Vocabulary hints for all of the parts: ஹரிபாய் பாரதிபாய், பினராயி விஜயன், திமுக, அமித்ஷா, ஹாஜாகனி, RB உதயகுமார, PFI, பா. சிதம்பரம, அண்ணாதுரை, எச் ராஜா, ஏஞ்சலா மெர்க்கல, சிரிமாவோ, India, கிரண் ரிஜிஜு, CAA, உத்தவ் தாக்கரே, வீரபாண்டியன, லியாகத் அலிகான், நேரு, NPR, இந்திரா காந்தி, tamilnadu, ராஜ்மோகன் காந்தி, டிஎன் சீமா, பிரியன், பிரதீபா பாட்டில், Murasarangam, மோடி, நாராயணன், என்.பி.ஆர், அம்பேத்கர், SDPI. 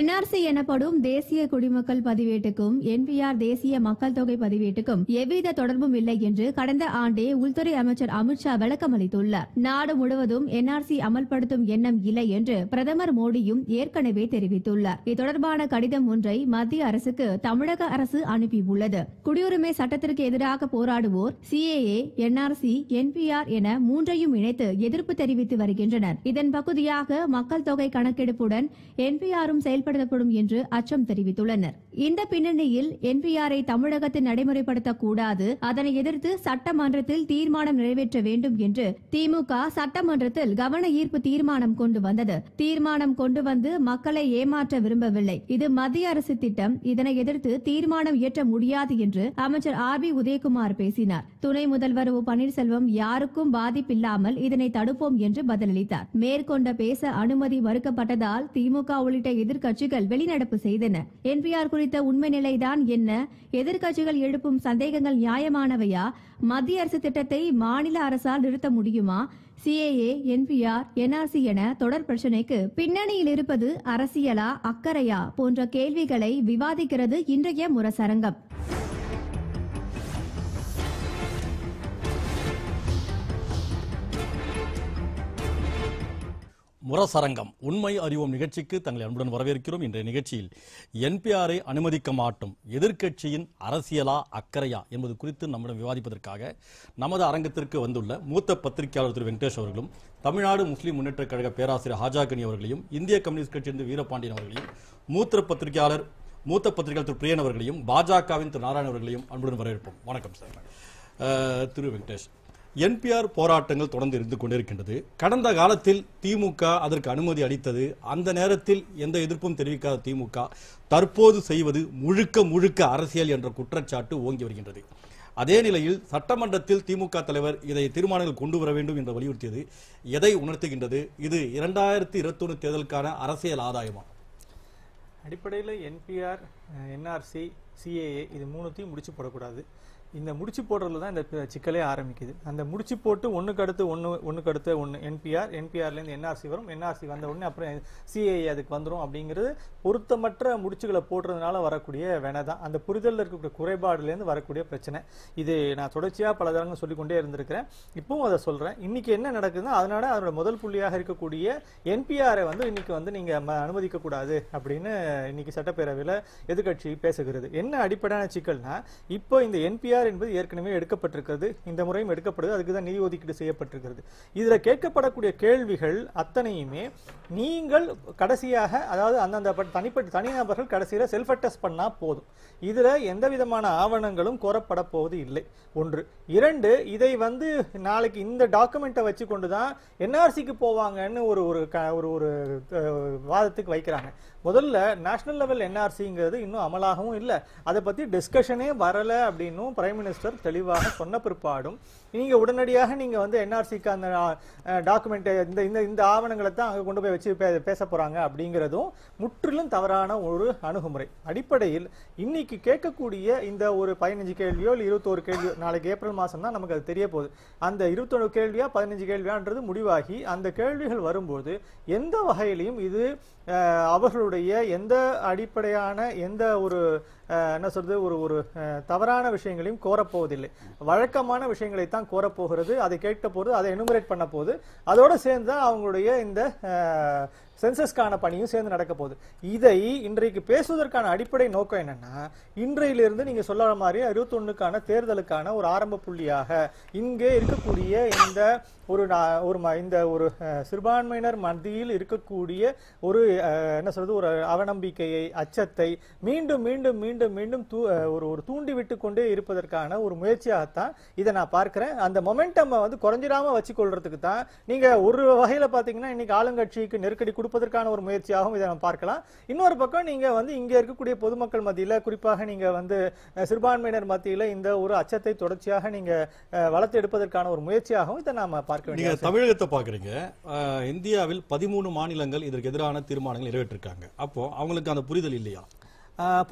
NRC எனப்படும் தேசிய குடிமக்கள் பதிவேட்டுக்கும் NPR தேசிய மக்கள் தொகை பதிவேட்டுக்கும் எவ்வித தொடர்பும் இல்லை என்று கடந்த ஆண்டே உள்துறை அமைச்சர் அமித்ஷா விளக்கம் அளித்துள்ளார். நாடு முழுவதும் NRC அமல்படுத்தும் எண்ணம் இல்லை என்று பிரதமர் மோடியும் ஏற்கனவே தெரிவித்துள்ளார். இத்தொடர்பான கடிதம் ஒன்றை மத்திய அரசுக்கு தமிழக அரசு அனுப்பியுள்ளது. குடியுரிமை சட்டத்திற்கு எதிராக போராடுவோர் CAA, NRC, NPR என மூன்றையும் இணைத்து எதிர்ப்பு தெரிவித்து வருகின்றனர். இதன் பகுதியாக மக்கள் தொகை கணக்கெடுப்புடன் NPR-ம் செயல்படுத்தப்படும் என்று அச்சம் தெரிவித்துள்ளனர். இந்த பின்னணியில் NPR-ஐ தமிழகத்தில் நடைமுறைப்படுத்தக்கூடாது, அதனை எதிர்த்து சட்டமன்றத்தில் தீர்மானம் நிறைவேற்ற வேண்டும் என்று திமுக சட்டமன்றத்தில் கவன ஈர்ப்பு தீர்மானம் கொண்டு வந்தது. தீர்மானம் கொண்டு வந்து மக்களை ஏமாற்ற விரும்பவில்லை. இது மத்திய அரசு திட்டம். இதனை எதிர்த்து தீர்மானம் இயற்ற முடியாது என்று அமைச்சர் RB உதயகுமார் பேசினார். துணை முதல்வர் O பன்னீர்செல்வம் யாருக்கும் பாதிப்பில்லாமல் இதனை தடுப்போம் என்று பதிலளித்தார். மேற்கொண்ட பேச அனுமதி மறுக்கப்பட்டதால் திமுக உள்ளிட்ட எதிர்க்கட்சிகள் வெளிநடப்பு செய்தன. NPR குறித்த உண்மை நிலைதான் என்ன? எதிர்க்கட்சிகள் எழுப்பும் சந்தேகங்கள் நியாயமானவையா? மத்திய அரசு திட்டத்தை மாநில அரசால் நிறுத்த முடியுமா? CAA, NPR, NRC என தொடர் பிரச்சினைக்கு பின்னணியில் இருப்பது அரசியலா, அக்கறையா போன்ற கேள்விகளை விவாதிக்கிறது இன்றைய முரசரங்கம். முரசரங்கம் உண்மை அறிவோம் நிகழ்ச்சிக்கு தங்களை அன்புடன் வரவேற்கிறோம். இன்றைய நிகழ்ச்சியில் NPR-ஐ அனுமதிக்க மாட்டோம், எதிர்க்கட்சியின் அரசியலா, அக்கறையா என்பது குறித்து நம்முடன் விவாதிப்பதற்காக நமது அரங்கத்திற்கு வந்துள்ள மூத்த பத்திரிகையாளர் திரு வெங்கடேஷ் அவர்களும், தமிழ்நாடு முஸ்லீம் முன்னேற்றக் கழக பேராசிரியர் ஹாஜாகனி அவர்களையும், இந்திய கம்யூனிஸ்ட் கட்சியிலிருந்து வீரபாண்டியன் அவர்களையும், மூத்த பத்திரிகையாளர் திரு பிரியன் அவர்களையும், பாஜகவின் திரு நாராயணன் அவர்களையும் அன்புடன் வரவேற்போம். வணக்கம் சார். திரு வெங்கடேஷ், NPR போராட்டங்கள் தொடர்ந்து இருந்து கொண்டிருக்கின்றது. கடந்த காலத்தில் திமுக அதற்கு அனுமதி அளித்தது. அந்த நேரத்தில் எந்த எதிர்ப்பும் தெரிவிக்காத திமுக தற்போது செய்வது முழுக்க அரசியல் என்ற குற்றச்சாட்டு ஓங்கி வருகின்றது. அதே நிலையில் சட்டமன்றத்தில் திமுக தலைவர் இதை தீர்மானங்கள் கொண்டு வர வேண்டும் என்று வலியுறுத்தியது எதை உணர்த்துகின்றது? இது 2021 தேர்தலுக்கான அரசியல் ஆதாயமா? அடிப்படையில் NPR, NRC, CAA இது மூணுத்தையும் முடிச்சு போடக்கூடாது. இந்த முடிச்சு போடுறதுல தான் இந்த சிக்கலே ஆரம்பிக்குது. அந்த முடிச்சு போட்டு ஒன்றுக்கு அடுத்து ஒன்று NPRலேருந்து NRC வரும், NRC வந்த உடனே அப்புறம் CAA அதுக்கு வந்துடும். அப்படிங்கிறது பொருத்தமற்ற முடிச்சுகளை போடுறதுனால வரக்கூடிய வேணை தான். அந்த புரிதலில் இருக்கக்கூடிய குறைபாடுலேருந்து வரக்கூடிய பிரச்சனை. இது நான் தொடர்ச்சியாக பல தரங்கள் சொல்லிக்கொண்டே இருந்திருக்கிறேன், இப்பவும் அதை சொல்கிறேன். இன்றைக்கி என்ன நடக்குதுன்னா, அதனால் அதனோட முதல் புள்ளியாக இருக்கக்கூடிய NPR-ஐ இன்றைக்கி நீங்கள் அனுமதிக்கக்கூடாது அப்படின்னு இன்றைக்கி சட்டப்பேரவையில் எதிர்கட்சி பேசுகிறது. என்ன அடிப்படையான சிக்கல்னா, இப்போ இந்த NPR என்பது ஏற்கனவே எடுக்கப்பட்டிருக்கிறது, இந்த முறையும் எடுக்கப்படுது, அதுக்கு தான் நிதி ஒதுக்கீடு செய்யப்பட்டிருக்கிறது. இதில் கேட்கப்படக்கூடிய கேள்விகள் அத்தனையுமே நீங்கள் கடைசியாக, அதாவது அந்தந்த தனிநபர்கள் கடைசியில் செல்ஃப் அட்டஸ்ட் பண்ணால் போதும். இதில் எந்த விதமான ஆவணங்களும் கோரப்பட போவது இல்லை. ஒன்று. இரண்டு, இதை நாளைக்கு இந்த டாக்குமெண்ட்டை வச்சு கொண்டு தான் NRC-க்கு போவாங்கன்னு ஒரு ஒரு வாதத்துக்கு வைக்கிறாங்க. முதல்ல நேஷனல் லெவல் NRC-ங்கிறது இன்னும் அமலாகவும் இல்லை, அதை பற்றி டிஸ்கஷனே வரலை அப்படின்னும் பிரைம் மினிஸ்டர் தெளிவாக சொன்ன பிற்பாடும் நீங்கள் உடனடியாக நீங்கள் NRC-க்கு அந்த டாக்குமெண்ட்டை இந்த இந்த ஆவணங்களை தான் அங்கே கொண்டு போய் வச்சு பேச போகிறாங்க அப்படிங்கிறதும் முற்றிலும் தவறான ஒரு அணுகுமுறை. அடிப்படையில் இன்றைக்கி கேட்கக்கூடிய இந்த ஒரு 15 கேள்வியோ இல்லை 21 கேள்வியோ, நாளைக்கு ஏப்ரல் மாதம் தான் நமக்கு அது தெரிய போகுது, அந்த 21 கேள்வியாக 15 கேள்வியான்றது முடிவாகி அந்த கேள்விகள் வரும்போது எந்த வகையிலையும் இது அவர்களுடைய எந்த அடிப்படையான எந்த ஒரு என்ன சொல்றது ஒரு தவறான விஷயங்களையும் கோரப்போவதில்லை. வழக்கமான விஷயங்களை தான் கோரப்போகிறது, அதை கேட்க போகிறது, அதை எனுமரேட் பண்ண போகுது, அதோடு சேர்ந்து தான் அவங்களுடைய இந்த சென்சஸ்க்கான பணியும் சேர்ந்து நடக்க போகுது. இதை இன்றைக்கு பேசுவதற்கான அடிப்படை நோக்கம் என்னன்னா, இன்றையிலிருந்து நீங்கள் சொல்ல மாதிரி 21க்கான தேர்தலுக்கான ஒரு ஆரம்ப புள்ளியாக இங்கே இருக்கக்கூடிய இந்த ஒரு சிறுபான்மையினர் மத்தியில் இருக்கக்கூடிய ஒரு என்ன சொல்றது ஒரு அவநம்பிக்கையை, அச்சத்தை மீண்டும் ஒரு தூண்டிவிட்டு கொண்டே இருப்பதற்கான ஒரு முயற்சியாகத்தான் இதை நான் பார்க்கிறேன். அந்த மொமெண்டம் குறைஞ்சிடாம வச்சுக்கொள்றதுக்கு தான் நீங்க ஒரு வகையில் பார்த்தீங்கன்னா இன்னைக்கு ஆளுங்கட்சிக்கு நெருக்கடி கொடுப்பதற்கான ஒரு முயற்சியாகவும் இதை நம்ம பார்க்கலாம். இன்னொரு பக்கம் நீங்க இங்கே இருக்கக்கூடிய பொதுமக்கள் மத்தியில், குறிப்பாக நீங்க சிறுபான்மையினர் மத்தியில் இந்த ஒரு அச்சத்தை தொடர்ச்சியாக நீங்க வளர்த்து எடுப்பதற்கான ஒரு முயற்சியாகவும் இதை நாம பார்க்க வேண்டிய. நீங்க தமிழகத்தை பார்க்குறீங்க, இந்தியாவில் 13 மாநிலங்கள் இதற்கு எதிரான தீர்மானங்கள் நிறைவேற்றிருக்காங்க. அப்போ அவங்களுக்கு அந்த புரிதல் இல்லையா?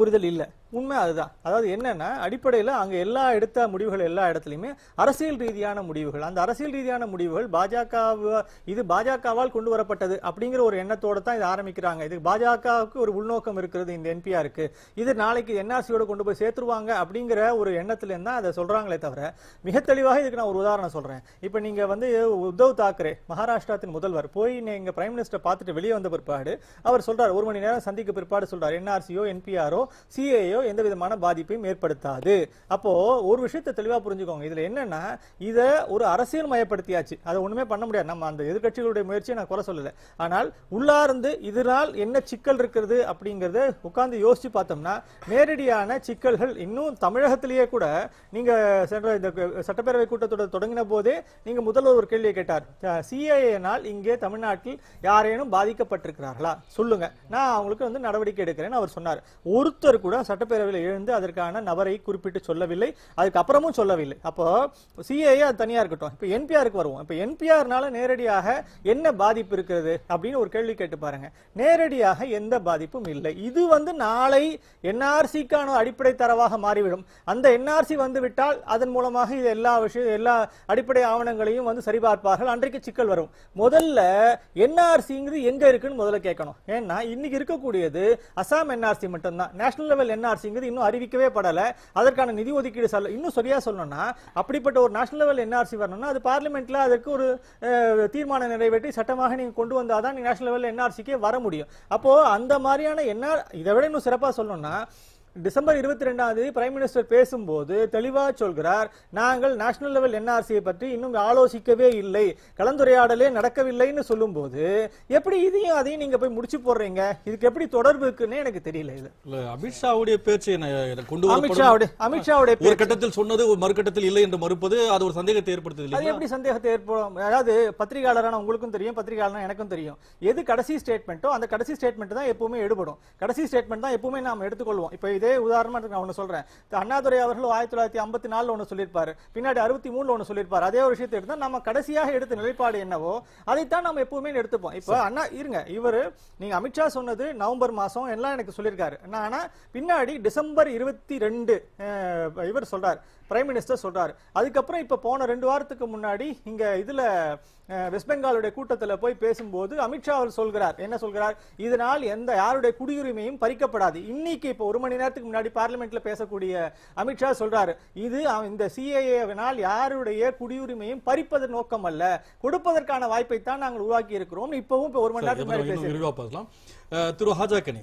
புரிதல் இல்லை. உண்மை அதுதான். அதாவது என்னன்னா, அடிப்படையில் அங்கே எடுத்த முடிவுகள் எல்லா இடத்துலையுமே அரசியல் ரீதியான முடிவுகள். அந்த அரசியல் ரீதியான முடிவுகள் பாஜகவால் கொண்டு வரப்பட்டது அப்படிங்கிற ஒரு எண்ணத்தோடு தான் இது ஆரம்பிக்கிறாங்க. இது பாஜகவுக்கு ஒரு உள்நோக்கம் இருக்கிறது, இந்த என்பிஆருக்கு இது நாளைக்கு என்ஆர்சியோட கொண்டு போய் சேர்த்துருவாங்க அப்படிங்கிற ஒரு எண்ணத்துலேருந்து தான் அதை சொல்கிறாங்களே தவிர, மிக தெளிவாக இதுக்கு நான் ஒரு உதாரணம் சொல்கிறேன். இப்போ நீங்கள் உத்தவ் தாக்கரே, மகாராஷ்டிராவின் முதல்வர், போய் நீங்கள் பிரைம் மினிஸ்டரை பார்த்துட்டு வெளியே வந்த பிற்பாடு அவர் சொல்கிறார், ஒரு மணி நேரம் சந்திக்க பிற்பாடு சொல்கிறார், என்ஆர்சியோ என்பிஆரோ சிஏயோ எந்த விதமான பாதிப்பையும் ஏற்படுத்தாது. அப்போ ஒரு விஷயத்தை தெளிவா புரிஞ்சுக்கோங்க. இதுல என்னன்னா, இத ஒரு அரசியல் மயப்படுத்தியாச்சு. அதை ஒண்ணுமே பண்ண முடியாது. நம்ம அந்த எதிர்கட்சிகளுடைய முயற்சியை நான் குறை சொல்லல. ஆனால் உள்ளார்ந்து இதனால் என்ன சிக்கல் இருக்கிறது அப்படிங்கறத உட்கார்ந்து யோசிச்சு பார்த்தோம்னா நேரடியான சிக்கல்கள் இன்னும் தமிழகத்திலேயே கூட. நீங்க சென்ற இந்த சட்டப்பேரவை கூட்டத்தொடர் தொடங்கின போதே நீங்க முதல்வர் ஒரு கேள்வியை கேட்டார், சிஏஏனால் இங்கே தமிழ்நாட்டில் யாரேனும் பாதிக்கப்பட்டிருக்கிறார்களா சொல்லுங்க, நான் அவங்களுக்கு நடவடிக்கை எடுக்கிறேன் அவர் சொன்னார். ஒருத்தர் கூட சட்ட பேரவையில் எழுந்து அதற்கான நபரை குறிப்பிட்டு சொல்லவில்லை, அதுக்கப்புறமும் சொல்லவில்லை. அப்போ சிஏஏ தனியாக இருக்கட்டும், இப்போ என்பிஆருக்கு வருவோம். இப்போ என்பிஆர்னால நேரடியாக என்ன பாதிப்பு இருக்கிறது அப்படின்னு ஒரு கேள்வி கேட்டு பாருங்க. நேரடியாக எந்த பாதிப்பும் இல்லை. இது நாளை என்ஆர்சிக்கான அடிப்படை தரவாக மாறிவிடும். அந்த என்ஆர்சி வந்துவிட்டால் அதன் மூலமாக இது எல்லா அடிப்படை ஆவணங்களையும் சரிபார்ப்பார்கள். அன்றைக்கு சிக்கல் வரும். முதல்ல என்ஆர்சிங்கிறது எங்க இருக்குன்னு முதல்ல கேட்கணும். ஏன்னா இன்னைக்கு இருக்கக்கூடியது அசாம் என்ஆர்சி மட்டும்தான். நேஷனல் லெவல் என்ஆர்சி இன்னும் அறிவிக்கவே படல. அதற்கான நிதி ஒதுக்கீடு இன்னும் சரியா சொல்லணும்னா அப்படிப்பட்ட ஒரு நேஷனல் லெவல் என்ஆர்சி வரணும்னா அது பார்லிமெண்ட்ல அதற்கு ஒரு தீர்மானம் நிறைவேற்றி சட்டமாக நீங்க கொண்டு வந்தாதான் நேஷனல் லெவல் என்ஆர்சிக்கே வர முடியும். அப்போ அந்த மாதிரியான இதை விட இன்னும் சிறப்பா சொல்லணும்னா டிசம்பர் 22ஆம் தேதி பிரைம் மினிஸ்டர் பேசும்போது தெளிவாக சொல்கிறார், நாங்கள் நேஷனல் லெவல் என்ஆர்சியை பற்றி இன்னும் ஆலோசிக்கவே இல்லை, கலந்துரையாடலே நடக்கவில்லைன்னு சொல்லும்போது எப்படி இதையும் அதையும் நீங்க போய் முடிச்சு போடுறீங்க? இதுக்கு எப்படி தொடர்பு இருக்குன்னு எனக்கு தெரியல. இது அமித்ஷாவுடைய பேச்சு. அமித்ஷாவுடைய ஒரு கட்டத்தில் சொன்னது மறுகட்டத்தில் இல்லை என்று மறுப்பது அது ஒரு சந்தேகத்தை ஏற்படுத்தது. அது எப்படி சந்தேகத்தை ஏற்படும்? அதாவது பத்திரிகையாளரான உங்களுக்கும் தெரியும், பத்திரிகையாளரான எனக்கும் தெரியும், எது கடைசி ஸ்டேட்மெண்ட்டோ அந்த கடைசி ஸ்டேட்மெண்ட் தான் எப்பவுமே எடுபடும். கடைசி ஸ்டேட்மெண்ட் தான் எப்பவுமே நாம் எடுத்துக்கொள்வோம். இப்போ இதே உதாரணமா நான் ஒன்று சொல்றேன். அண்ணாதுரை அவர்கள் 1954 ஒன்று சொல்லியிருப்பாரு, பின்னாடி 1963 ஒன்று சொல்லியிருப்பாரு. அதே ஒரு விஷயத்தை எடுத்தா நம்ம கடைசியாக எடுத்த நிலைப்பாடு என்னவோ அதைத்தான் நம்ம எப்பவுமே எடுத்துப்போம். இப்போ அண்ணா இருங்க, இவரு நீங்க அமித்ஷா சொன்னது நவம்பர் மாதம் எல்லாம் எனக்கு சொல்லியிருக்காரு. ஆனா பின்னாடி டிசம்பர் 22 இவர் சொல்றாரு, பிரைம் மினிஸ்டர் சொல்றாரு. அதுக்கப்புறம் இப்ப போன 2 வாரத்துக்கு முன்னாடி இங்க இதுல வெஸ்ட் பெங்காலுடைய கூட்டத்தில் போய் பேசும்போது அமித்ஷா அவர் சொல்கிறார், என்ன சொல்கிறார், இதனால் எந்த யாருடைய குடியுரிமையும் பறிக்கப்படாது. இன்னைக்கு இப்போ ஒரு மணி நேரத்துக்கு முன்னாடி பார்லிமெண்ட்ல பேசக்கூடிய அமித்ஷா சொல்றாரு, இது இந்த சிஏஏவினால் யாருடைய குடியுரிமையும் பறிப்பது நோக்கம் அல்ல, கொடுப்பதற்கான வாய்ப்பை தான் நாங்கள் உருவாக்கி இருக்கிறோம். இப்பவும் இப்போ ஒரு மணி நேரத்துக்கு முன்னாடி பேசலாம். திரு ஹாஜாக்கனி,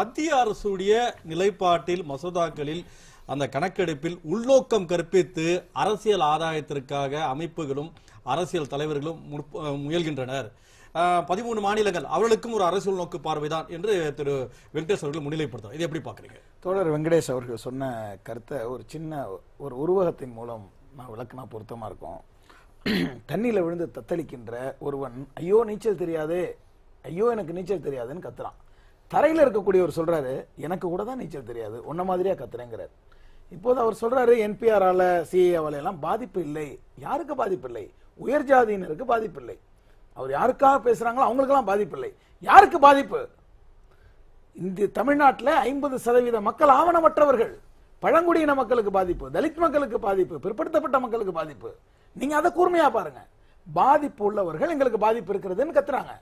மத்திய அரசுடைய நிலைப்பாட்டில் மசோதாக்களில் அந்த கணக்கெடுப்பில் உள்நோக்கம் கற்பித்து அரசியல் ஆதாயத்திற்காக அமைப்புகளும் அரசியல் தலைவர்களும் முயல்கின்றனர். 13 மாநிலங்கள் அவர்களுக்கும் ஒரு அரசியல் நோக்கு பார்வைதான் என்று திரு வெங்கடேஷ் அவர்கள் முன்னிலைப்படுத்தார். இதை எப்படி பார்க்குறீங்க? தோழர் வெங்கடேஷ் அவர்கள் சொன்ன கருத்தை ஒரு சின்ன ஒரு உருவகத்தின் மூலம் நான் விளக்குனா பொருத்தமாக இருக்கும். தண்ணியில் விழுந்து தத்தளிக்கின்ற ஒருவன் ஐயோ நீச்சல் தெரியாதே, ஐயோ எனக்கு நீச்சல் தெரியாதுன்னு கத்துறான். தரையில் இருக்கக்கூடியவர் சொல்றாரு, எனக்கு கூட தான் நீச்சல் தெரியாது, உன்ன மாதிரியா கத்துறேங்கிறார். இப்போது அவர் சொல்றாரு என்பிஆரால சிஏவால எல்லாம் பாதிப்பு இல்லை. யாருக்கு பாதிப்பு இல்லை? உயர் ஜாதியினருக்கு பாதிப்பு இல்லை. அவர் யாருக்காக பேசுறாங்களோ அவங்களுக்கெல்லாம் பாதிப்பு இல்லை. யாருக்கு பாதிப்பு? இந்த தமிழ்நாட்டில் 50% மக்கள் ஆவணமற்றவர்கள், பழங்குடியின மக்களுக்கு பாதிப்பு, தலித் மக்களுக்கு பாதிப்பு, பிற்படுத்தப்பட்ட மக்களுக்கு பாதிப்பு. நீங்க அதை கூர்மையா பாருங்க. பாதிப்பு உள்ளவர்கள் எங்களுக்கு பாதிப்பு இருக்கிறதுன்னு கத்துறாங்க,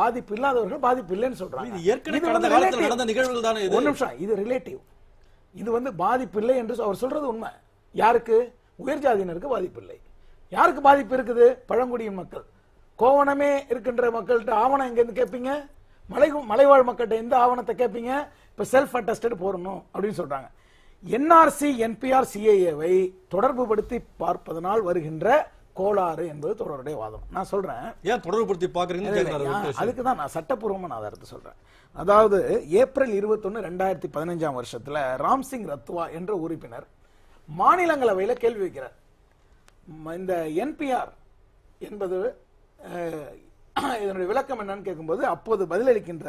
பாதிப்பு இல்லாதவர்கள் பாதிப்பு இல்லைன்னு சொல்றாங்க. இது ரிலேட்டிவ். இது பாதிப்பு இல்லை என்று அவர் சொல்றது உண்மை. யாருக்கு? உயர் ஜாதியினருக்கு பாதிப்பு இல்லை. யாருக்கு பாதிப்பு இருக்குது? பழங்குடியின் மக்கள், கோவணமே இருக்கின்ற மக்கள்கிட்ட ஆவணம் எங்க இருந்து கேட்பீங்க? மலைவாழ் மக்கள்கிட்ட எந்த ஆவணத்தை கேட்பீங்க? இப்ப செல்ஃப் அட்டஸ்டட் போடணும் அப்படின்னு சொல்றாங்க. என்ஆர்சி என்பிஆர் சிஏஏவை தொடர்பு படுத்தி பார்ப்பதனால் வருகின்ற கோளாறு என்பது தொடருடைய வாதம். நான் சொல்றேன், ஏன் தொடர்புபடுத்தி பாக்குறீங்க? அதுக்கு தான் நான் சட்டப்பூர்வமா நான் அதை சொல்றேன். அதாவது ஏப்ரல் 21, 2015 ராம்சிங் ரத்வா என்ற உறுப்பினர் மாநிலங்களவையில கேள்வி வைக்கிறார். இந்த என்பிஆர் என்பது இதனுடைய விளக்கம் என்னன்னு கேட்கும்போது அப்போது பதிலளிக்கின்ற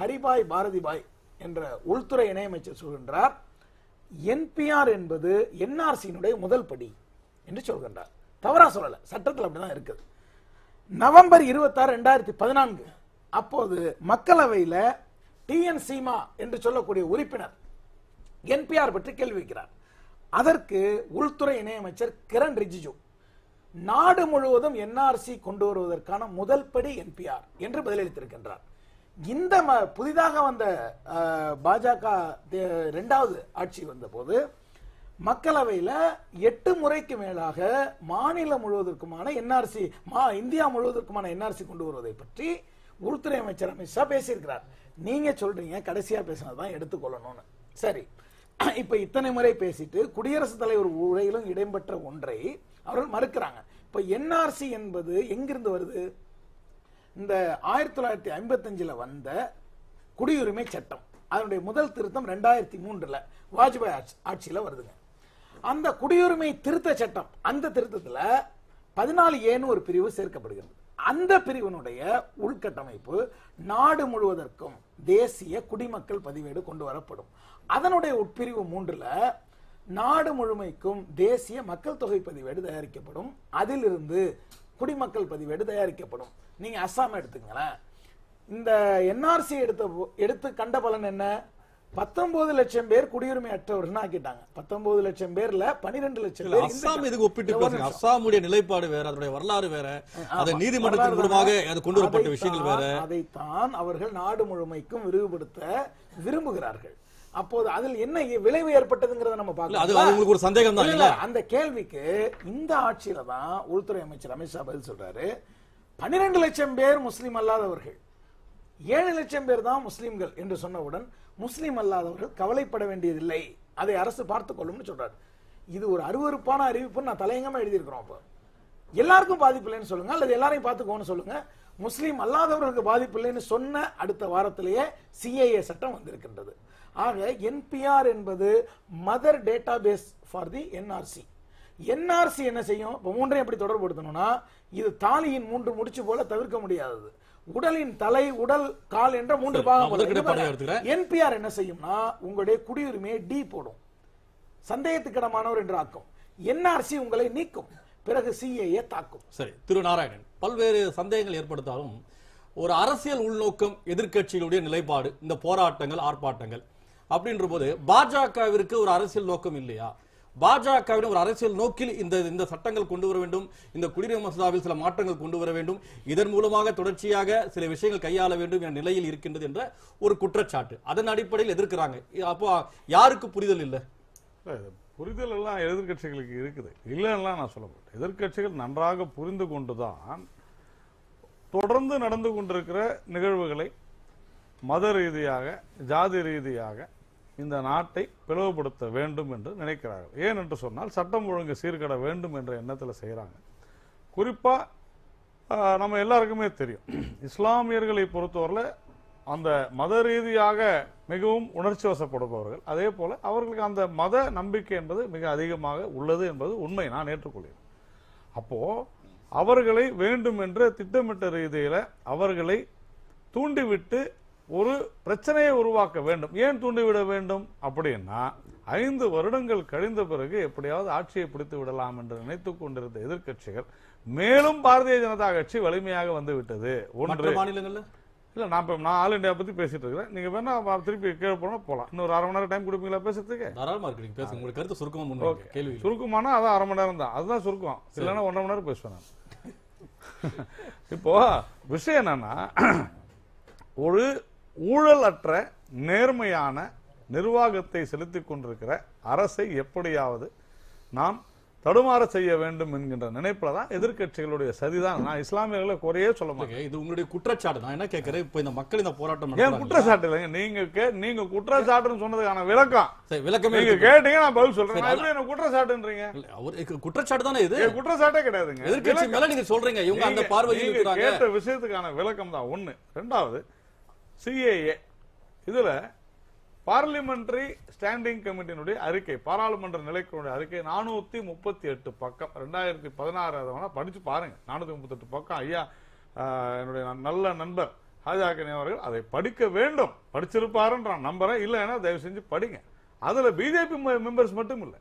ஹரிபாய் பாரதிபாய் என்ற உள்துறை இணையமைச்சர் சொல்கின்றார், என்பிஆர் என்பது என்ஆர்சியினுடைய முதல் படி என்று சொல்கின்றார். தவறா சொல்லல, சட்டத்தில் அப்படிதான் இருக்குது. நவம்பர் 26, 2014 அப்போது மக்களவையில் டிஎன் சீமா என்று சொல்லக்கூடிய உறுப்பினர் என்பிஆர் பற்றி கேள்வி வைக்கிறார். அதற்கு உள்துறை இணையமைச்சர் கிரண் ரிஜிஜு நாடு முழுவதும் என்ஆர்சி கொண்டு வருவதற்கான முதல் படி என்பிஆர் என்று பதிலளித்திருக்கின்றார். இந்த புதிதாக வந்த பாஜக இரண்டாவது ஆட்சி வந்தபோது மக்களவையில் 8 முறைக்கு மேலாக மாநிலம் முழுவதற்குமான என்ஆர்சி இந்தியா முழுவதற்குமான என்ஆர்சி கொண்டு வருவதை பற்றி உள்துறை அமைச்சர் அமித்ஷா பேசியிருக்கிறார். நீங்க சொல்றீங்க கடைசியா பேசினதான் எடுத்துக்கொள்ளணும்னு. சரி, இப்ப இத்தனை முறை பேசிட்டு குடியரசுத் தலைவர் உரையிலும் இடம்பெற்ற ஒன்றை அவர்கள் மறுக்கிறாங்க. இப்ப என்ஆர்சி என்பது எங்கிருந்து வருது? இந்த 1955ல் வந்த குடியுரிமை சட்டம், அதனுடைய முதல் திருத்தம் 2003ல் வாஜ்பாய் ஆட்சியில் வருதுங்க. அந்த குடியுரிமை திருத்த சட்டம், அந்த திருத்தத்தில் 14A ஒரு பிரிவு சேர்க்கப்படுகிறது. அந்த பிரிவினுடைய உள்கட்டமைப்பு நாடு முழுவதற்கும் தேசிய குடிமக்கள் பதிவேடு கொண்டு வரப்படும். அதனுடைய உட்பிரிவு 3ல் நாடு முழுமைக்கும் தேசிய மக்கள் தொகை பதிவேடு தயாரிக்கப்படும். அதிலிருந்து குடிமக்கள் பதிவேடு தயாரிக்கப்படும். நீங்க அசாம் எடுத்துங்களேன். இந்த என்ஆர்சி எடுத்து கண்ட பலன் என்ன? 19 லட்சம் பேர் குடியுரிமை அற்றவர்கள் ஆக்கிட்டாங்க. 19 லட்சம் பேர்ல 12 லட்சம் பேர். அசாம் இதுக்கு ஒப்பிட்டு பாருங்க. அசாமுடைய நிலைப்பாடு வேற, அதனுடைய வரலாறு வேற, அது நீதிமன்றத்தின் மூலமாக அது கொண்டு வரப்பட்ட விஷயங்கள் வேற. அதைத்தான் அவர்கள் நாடு முழுமைக்கும் விரிவுபடுத்த விரும்புகிறார்கள். அப்போது அதில் என்ன விளைவு ஏற்பட்டதுங்கிறத நம்ம பார்க்கலாம். ஒரு சந்தேகம் தான் இல்ல. அந்த கேள்விக்கு இந்த ஆட்சியில தான் உள்துறை அமைச்சர் அமித்ஷா பதில் சொல்றாரு. 12 லட்சம் பேர் முஸ்லீம் அல்லாதவர்கள், 7 லட்சம் பேர் தான் முஸ்லீம்கள் என்று சொன்னவுடன் முஸ்லீம் அல்லாதவர்கள் கவலைப்பட வேண்டியதில்லை, அதை அரசு பார்த்துக் கொள்ளும்னு சொல்றாரு. இது ஒரு அருவருப்பான அறிவிப்பு. நான் தலையங்கமா எழுதியிருக்கிறோம். அப்போ எல்லாருக்கும் பாதிப்பு இல்லைன்னு சொல்லுங்க, அல்லது எல்லாரையும் பார்த்துக்கோன்னு சொல்லுங்க. முஸ்லீம் அல்லாதவர்களுக்கு பாதிப்பு இல்லைன்னு சொன்ன அடுத்த வாரத்திலேயே சிஏஏ சட்டம் வந்திருக்கின்றது. ஆக என்பிஆர் என்பது mother data base for the NRC. NRC என்ன செய்யும்? இப்போ மூன்றையும் எப்படி தொடர்புபடுத்தணும்னா, இது தாலியின் 3 முடிச்சு போல தவிர்க்க முடியாதது. உடலின் தலை, உடல், கால் என்ற 3 பாகம். என்பிஆர் என்ன செய்யும்னா உங்களுடைய குடியுரிமையை டி போடும், சந்தேகத்துக்கிடமானவர் என்று ஆக்கும். என்ஆர்சி உங்களை நீக்கும், பிறகு சிஏஏ தாக்கும். சரி, திரு நாராயணன், பல்வேறு சந்தேகங்கள் ஏற்படுத்தாலும் ஒரு அரசியல் உள்நோக்கம், எதிர்கட்சிகளுடைய நிலைப்பாடு, இந்த போராட்டங்கள், ஆர்ப்பாட்டங்கள் அப்படின்ற போது பாஜகவிற்கு ஒரு அரசியல் நோக்கம் இல்லையா? பாஜகவின் ஒரு அரசியல் நோக்கில் இந்த சட்டங்கள் கொண்டு வர வேண்டும், இந்த குடியுரிமை மசோதாவில் சில மாற்றங்கள் கொண்டு வர வேண்டும், இதன் மூலமாக தொடர்ச்சியாக சில விஷயங்கள் கையாள வேண்டும் என்ற நிலையில் இருக்கின்றது என்ற ஒரு குற்றச்சாட்டு. அதன் அடிப்படையில் எதிர்க்கிறாங்க. அப்போ யாருக்கு புரிதல் இல்லை? புரிதல் எல்லாம் எதிர்கட்சிகளுக்கு இருக்குது, இல்லைன்னா நான் சொல்ல மாட்டேன். எதிர்கட்சிகள் நன்றாக புரிந்து கொண்டுதான் தொடர்ந்து நடந்து கொண்டிருக்கிற நிகழ்வுகளை மத ரீதியாக, ஜாதி ரீதியாக இந்த நாட்டை பிளவுபடுத்த வேண்டும் என்று நினைக்கிறார்கள். ஏன் என்று சொன்னால் சட்டம் ஒழுங்கு சீர்கட வேண்டும் என்ற எண்ணத்தில் செய்கிறாங்க. குறிப்பாக நம்ம எல்லாருக்குமே தெரியும், இஸ்லாமியர்களை பொறுத்தவரையில் அந்த மத ரீதியாக மிகவும் உணர்ச்சி வசப்படுபவர்கள். அதே போல் அவர்களுக்கு அந்த மத நம்பிக்கை என்பது மிக அதிகமாக உள்ளது என்பது உண்மை, நான் ஏற்றுக்கொள்கிறேன். அப்போது அவர்களை வேண்டுமென்ற திட்டமிட்ட ரீதியில் அவர்களை தூண்டிவிட்டு ஒரு பிரச்சனையை உருவாக்க வேண்டும். ஏன் தூண்டிவிட வேண்டும் அப்படின்னா, 5 வருடங்கள் கழிந்த பிறகு எப்படியாவது ஆட்சியை பிடித்து விடலாம் என்று நினைத்துக் கொண்டிருந்த எதிர்கட்சிகள் மேலும் பாரதிய ஜனதா கட்சி வலிமையாக வந்துவிட்டது. ஒன்று மாநிலங்கள்ல இல்லை, நான் ஆல் இண்டியா பற்றி பேசிட்டு இருக்கிறேன். நீங்கள் வேணா திருப்பி கேள்வி போனால் போகலாம். இன்னொரு 1/2 மணி நேரம் டைம் கொடுப்பீங்களா பேசுறதுக்கு? தாராளமாக இருக்கீங்க, பேசுங்க. உங்களுக்கு கருத்து சுருக்கமாக கேள்வி சுருக்கமானா அதான் 1/2 மணி நேரம் தான், அதுதான் சுருக்கம். இல்லைன்னா 1.5 மணி நேரம் பேசுவேன். இப்போ விஷயம் என்னன்னா, ஒரு ஊழலற்ற நேர்மையான நிர்வாகத்தை செலுத்திக் கொண்டிருக்கிற அரசை எப்படியாவது நாம் தடுமாற செய்ய வேண்டும் என்கின்ற நினைப்பில் தான் எதிர்கட்சிகளுடைய சதிதான். நான் இஸ்லாமியர்களை குறையே சொல்ல மாட்டேன். இது உங்களுடைய குற்றச்சாட்டு தான். என்ன கேட்கிறேன், இப்போ இந்த மக்கள் இந்த போராட்டம் ஏன் குற்றச்சாட்டு இல்லைங்க? நீங்க குற்றச்சாட்டுன்னு சொன்னதுக்கான விளக்கம் விளக்கம் நீங்க கேட்டீங்க, நான் பதில் சொல்றேன். குற்றச்சாட்டுன்றீங்க, குற்றச்சாட்டு தானே இது? குற்றச்சாட்டே கிடையாதுங்க. எதிர்கட்சி மேல நீங்க சொல்றீங்க, இவங்க அந்த பார்வையில் கேட்ட விஷயத்துக்கான விளக்கம் தான் 1. 2வது, சிஏஏ இதில் பார்லிமெண்ட்ரி ஸ்டாண்டிங் கமிட்டியினுடைய அறிக்கை, பாராளுமன்ற நிலைக்குடைய அறிக்கை 438 பக்கம் 2016. அதை படித்து பாருங்கள். 438 பக்கம். ஐயா என்னுடைய நல்ல நண்பர் ஹாஜாக்கனி அவர்கள் அதை படிக்க வேண்டும், படிச்சிருப்பாருன்ற நான் நம்புறேன். இல்லைன்னா தயவு செஞ்சு படிங்க. அதில் பிஜேபி மெம்பர்ஸ் மட்டும் இல்லை,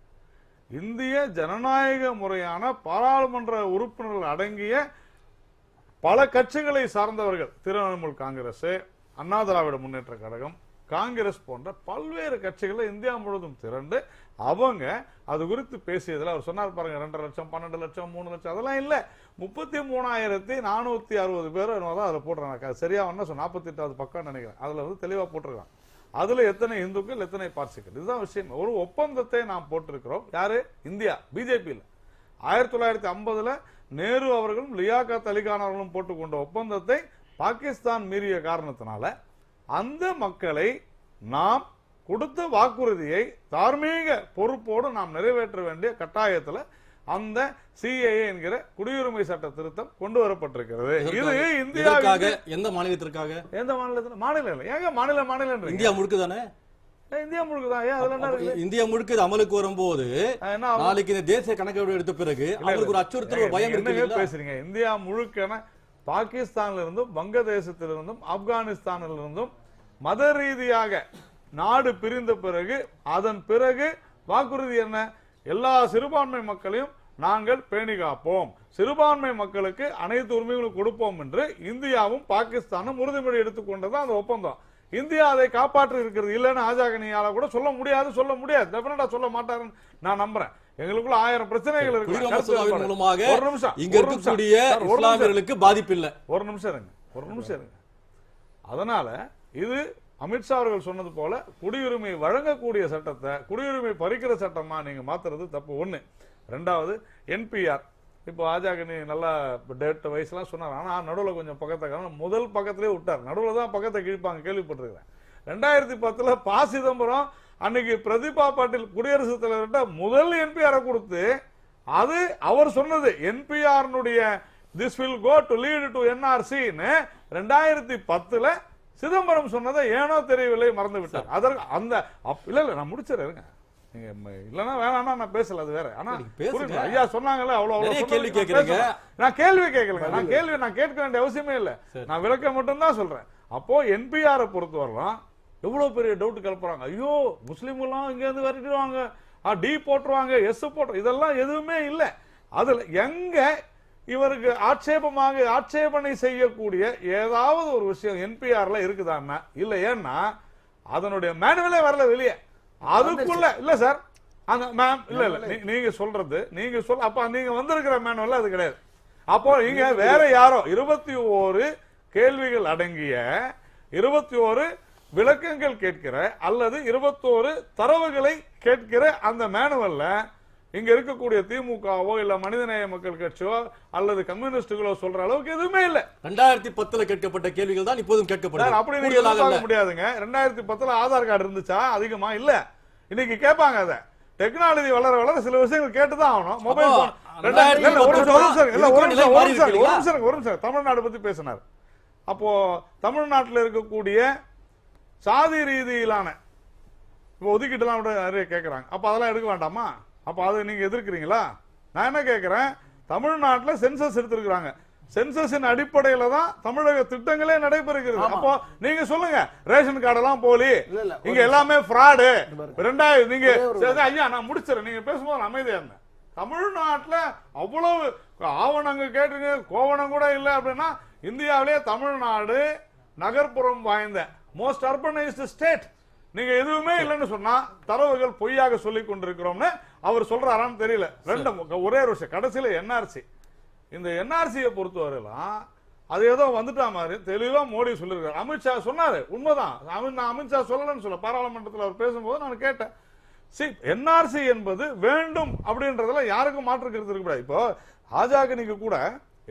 இந்திய ஜனநாயக முறையான பாராளுமன்ற உறுப்பினர்கள் அடங்கிய பல கட்சிகளை சார்ந்தவர்கள், திரிணாமுல் காங்கிரஸ், அண்ணா திராவிட முன்னேற்ற கழகம், காங்கிரஸ் போன்ற பல்வேறு கட்சிகளை இந்தியா முழுவதும் திரண்டு அவங்க அது குறித்து பேசியதில் அவர் சொன்னார் பாருங்க, 2.5 லட்சம் 12 லட்சம் 3 லட்சம் அதெல்லாம் இல்லை, 33,460 பேர் தான் அதில் போட்டுறாங்க. சரியா வேணா 48வது பக்கம் நினைக்கிறேன், அதில் வந்து தெளிவாக போட்டிருக்காங்க. அதுல எத்தனை இந்துக்கள் எத்தனை பார்சிக்கள், இதுதான் விஷயம். ஒரு ஒப்பந்தத்தை நாம் போட்டிருக்கிறோம். யாரு? இந்தியா பிஜேபியில் 1950ல் நேரு அவர்களும் லியாகத் அலிகான் அவர்களும் போட்டுக்கொண்ட ஒப்பந்தத்தை பாகிஸ்தான் மீறிய காரணத்தினால அந்த மக்களை நாம் கொடுத்த வாக்குறுதியை தார்மீக பொறுப்போடு நாம் நிறைவேற்ற வேண்டிய கட்டாயத்தில் அந்த சிஏஏ என்கிற குடியுரிமை சட்ட திருத்தம் கொண்டு வரப்பட்டிருக்கிறது. இது இந்தியாவுக்காக எந்த மாநிலத்திற்காக? எந்த மாநிலத்தில் மாநிலம் இல்லை, ஏங்க மாநில மாநிலம் இந்தியா முழுக்க தானே, இந்தியா முழுக்கதான். இந்தியா முழுக்க அமலுக்கு வரும்போது நாளைக்கு தேசிய கணக்கு எடுத்த பிறகு ஒரு அச்சுறுத்தல் பயம் பேசுறீங்க. இந்தியா முழுக்க பாகிஸ்தானிலிருந்தும் வங்கதேசத்திலிருந்தும் ஆப்கானிஸ்தானிலிருந்தும் மத ரீதியாக நாடு பிரிந்த பிறகு அதன் பிறகு வாக்குறுதி என்ன? எல்லா சிறுபான்மை மக்களையும் நாங்கள் பேணி காப்போம், சிறுபான்மை மக்களுக்கு அனைத்து உரிமைகளும் கொடுப்போம் என்று இந்தியாவும் பாகிஸ்தானும் உறுதிமொழி எடுத்துக்கொண்டது அந்த ஒப்பந்தம். இந்தியா அதை காப்பாற்றி இருக்கிறது. இல்லைன்னு ஆஜாகனியால கூட சொல்ல முடியாது, சொல்ல முடியாது, டெஃபினட்டா சொல்ல மாட்டாருன்னு நான் நம்புறேன். எங்களுக்குள்ள 1000 பிரச்சனைகள் இருக்கு. மூலமாக ஒரு நிமிஷம் இங்க இருக்கக்கூடிய இஸ்லாமியர்களுக்கு பாதிப்பு இல்லை. ஒரு நிமிஷம் இருங்க. அதனால இது அமித்ஷா அவர்கள் சொன்னது போல குடியுரிமை வழங்கக்கூடிய சட்டத்தை குடியுரிமை பறிக்கிற சட்டமா நீங்க மாத்துறது தப்பு. 1. 2வது என்பிஆர். இப்போ ஆஜாகனி நல்லா டேட் வயசுலாம் சொன்னார், ஆனா நடுவில் கொஞ்சம் பக்கத்தை முதல் பக்கத்திலே விட்டார், நடுவில் தான் பக்கத்தை கிழிப்பாங்க கேள்விப்பட்டிருக்கிறேன். 2010ல் பா. சிதம்பரம் அன்னைக்கு பிரதீபா பாட்டில் குடியரசுத் தலைவர்கிட்ட முதல் என்பிஆரை கொடுத்து அது அவர் சொன்னது NPR this will go to lead to NRC 2010ல் சிதம்பரம் சொன்னதை ஏனோ தெரியவில்லை, மறந்து விட்டார். அதற்கு அந்த இல்ல இல்ல நான் முடிச்சிருங்க, நீங்க இல்லன்னா வேணாம்னா நான் பேசல, அது வேற. ஆனா ஐயா சொன்னாங்கல்ல, அவ்வளவு கேள்வி கேட்கறீங்க. நான் கேள்வி கேட்கல, நான் கேட்க வேண்டிய அவசியமே இல்லை, நான் விளக்க மட்டும் தான் சொல்றேன். அப்போ என்பிஆரை பொறுத்து வரலாம் எவ்வளவு பெரிய டவுட் கிளப்புறாங்க. ஐயோ முஸ்லீம்லாம் இங்க இருந்து வரட்டுவாங்க, டி போட்டுருவாங்க, எஸ் போட்டு, இதெல்லாம் எதுவுமே இல்லை. அதுல எங்க இவருக்கு ஆட்சேபனை செய்யக்கூடிய ஏதாவது ஒரு விஷயம் என்பிஆர்ல இருக்குதான்னா இல்லை. ஏன்னா அதனுடைய மேனுவலே வரல வெளியே, அதுக்குள்ள இல்ல சார் அந்த மேம் இல்ல இல்ல நீங்க சொல்றது நீங்க சொல்ல அப்ப நீங்க வந்திருக்கிற மேனுவல் அது கிடையாது. அப்போ நீங்க வேற யாரோ 21 கேள்விகள் அடங்கிய 21 விளக்கங்கள் கேட்கிற அல்லது 21 தரவுகளை கேட்கிற அந்த மேனுவல்ல இங்க இருக்கக்கூடிய திமுகவோ இல்ல மனிதநேய மக்கள் கட்சியோ அல்லது கம்யூனிஸ்டுகளோ சொல்ற அளவுக்கு எதுவுமே இல்ல. 2010ல் கேட்கப்பட்ட கேள்விகள் தான் இப்போதும் கேட்கப்படும். அப்படி முடியாதுங்க. 2010ல் ஆதார் கார்டு இருந்துச்சா? அதிகமா இல்ல. இன்னைக்கு கேட்பாங்க. அதை டெக்னாலஜி வளர வளர சில விஷயங்கள் கேட்டுதான் ஆகணும். மொபைல் போன் ஒரு நிமிஷம் தமிழ்நாடு பத்தி பேசினார். அப்போ தமிழ்நாட்டில் இருக்கக்கூடிய சாதி ரீதியிலான இப்போ ஒதுக்கிட்டுலாம் நிறைய கேட்குறாங்க. அப்போ அதெல்லாம் எடுக்க வேண்டாமா? அப்போ அதை நீங்கள் எதிர்க்கிறீங்களா? நான் என்ன கேட்குறேன், தமிழ்நாட்டில் சென்சஸ் எடுத்துருக்குறாங்க, சென்சஸின் அடிப்படையில் தான் தமிழக திட்டங்களே நடைபெறுகிறது. அப்போ நீங்க சொல்லுங்க, ரேஷன் கார்டெல்லாம் போலி, இங்க எல்லாமே ஃப்ராடு. 2000 நீங்க ஐயா நான் முடிச்சிடறேன், நீங்க பேசும்போது அமைதியா இருந்தேன். தமிழ்நாட்டில் அவ்வளவு ஆவணங்க கேட்டுங்க, கோவணம் கூட இல்லை அப்படின்னா இந்தியாவிலேயே தமிழ்நாடு நகர்ப்புறம் வாய்ந்த most urbanized state. நீங்க எதுவுமே இல்லைன்னு சொன்னா தரவுகள் பொய்யாக சொல்லிக் கொண்டிருக்கிறோம்னு அவர் சொல்றாரான்னு தெரியல. ஒரே வருஷம் கடைசியில என்ஆர்சி, இந்த என்ஆர்சியை பொறுத்தவரைலாம் அது ஏதோ வந்துட்டா மாதிரி தெளிவா மோடி சொல்லிருக்காரு. அமித்ஷா சொன்னாரு, உண்மைதான். நான் அமித்ஷா சொல்லலன்னு சொல்ல, பாராளுமன்றத்தில் அவர் பேசும்போது நான் கேட்டேன், என்ஆர்சி என்பது வேண்டும் அப்படின்றதுல யாருக்கும் மாற்று கருத்து இருக்க கூடாது. இப்போ ஆஜாகனிக்கு கூட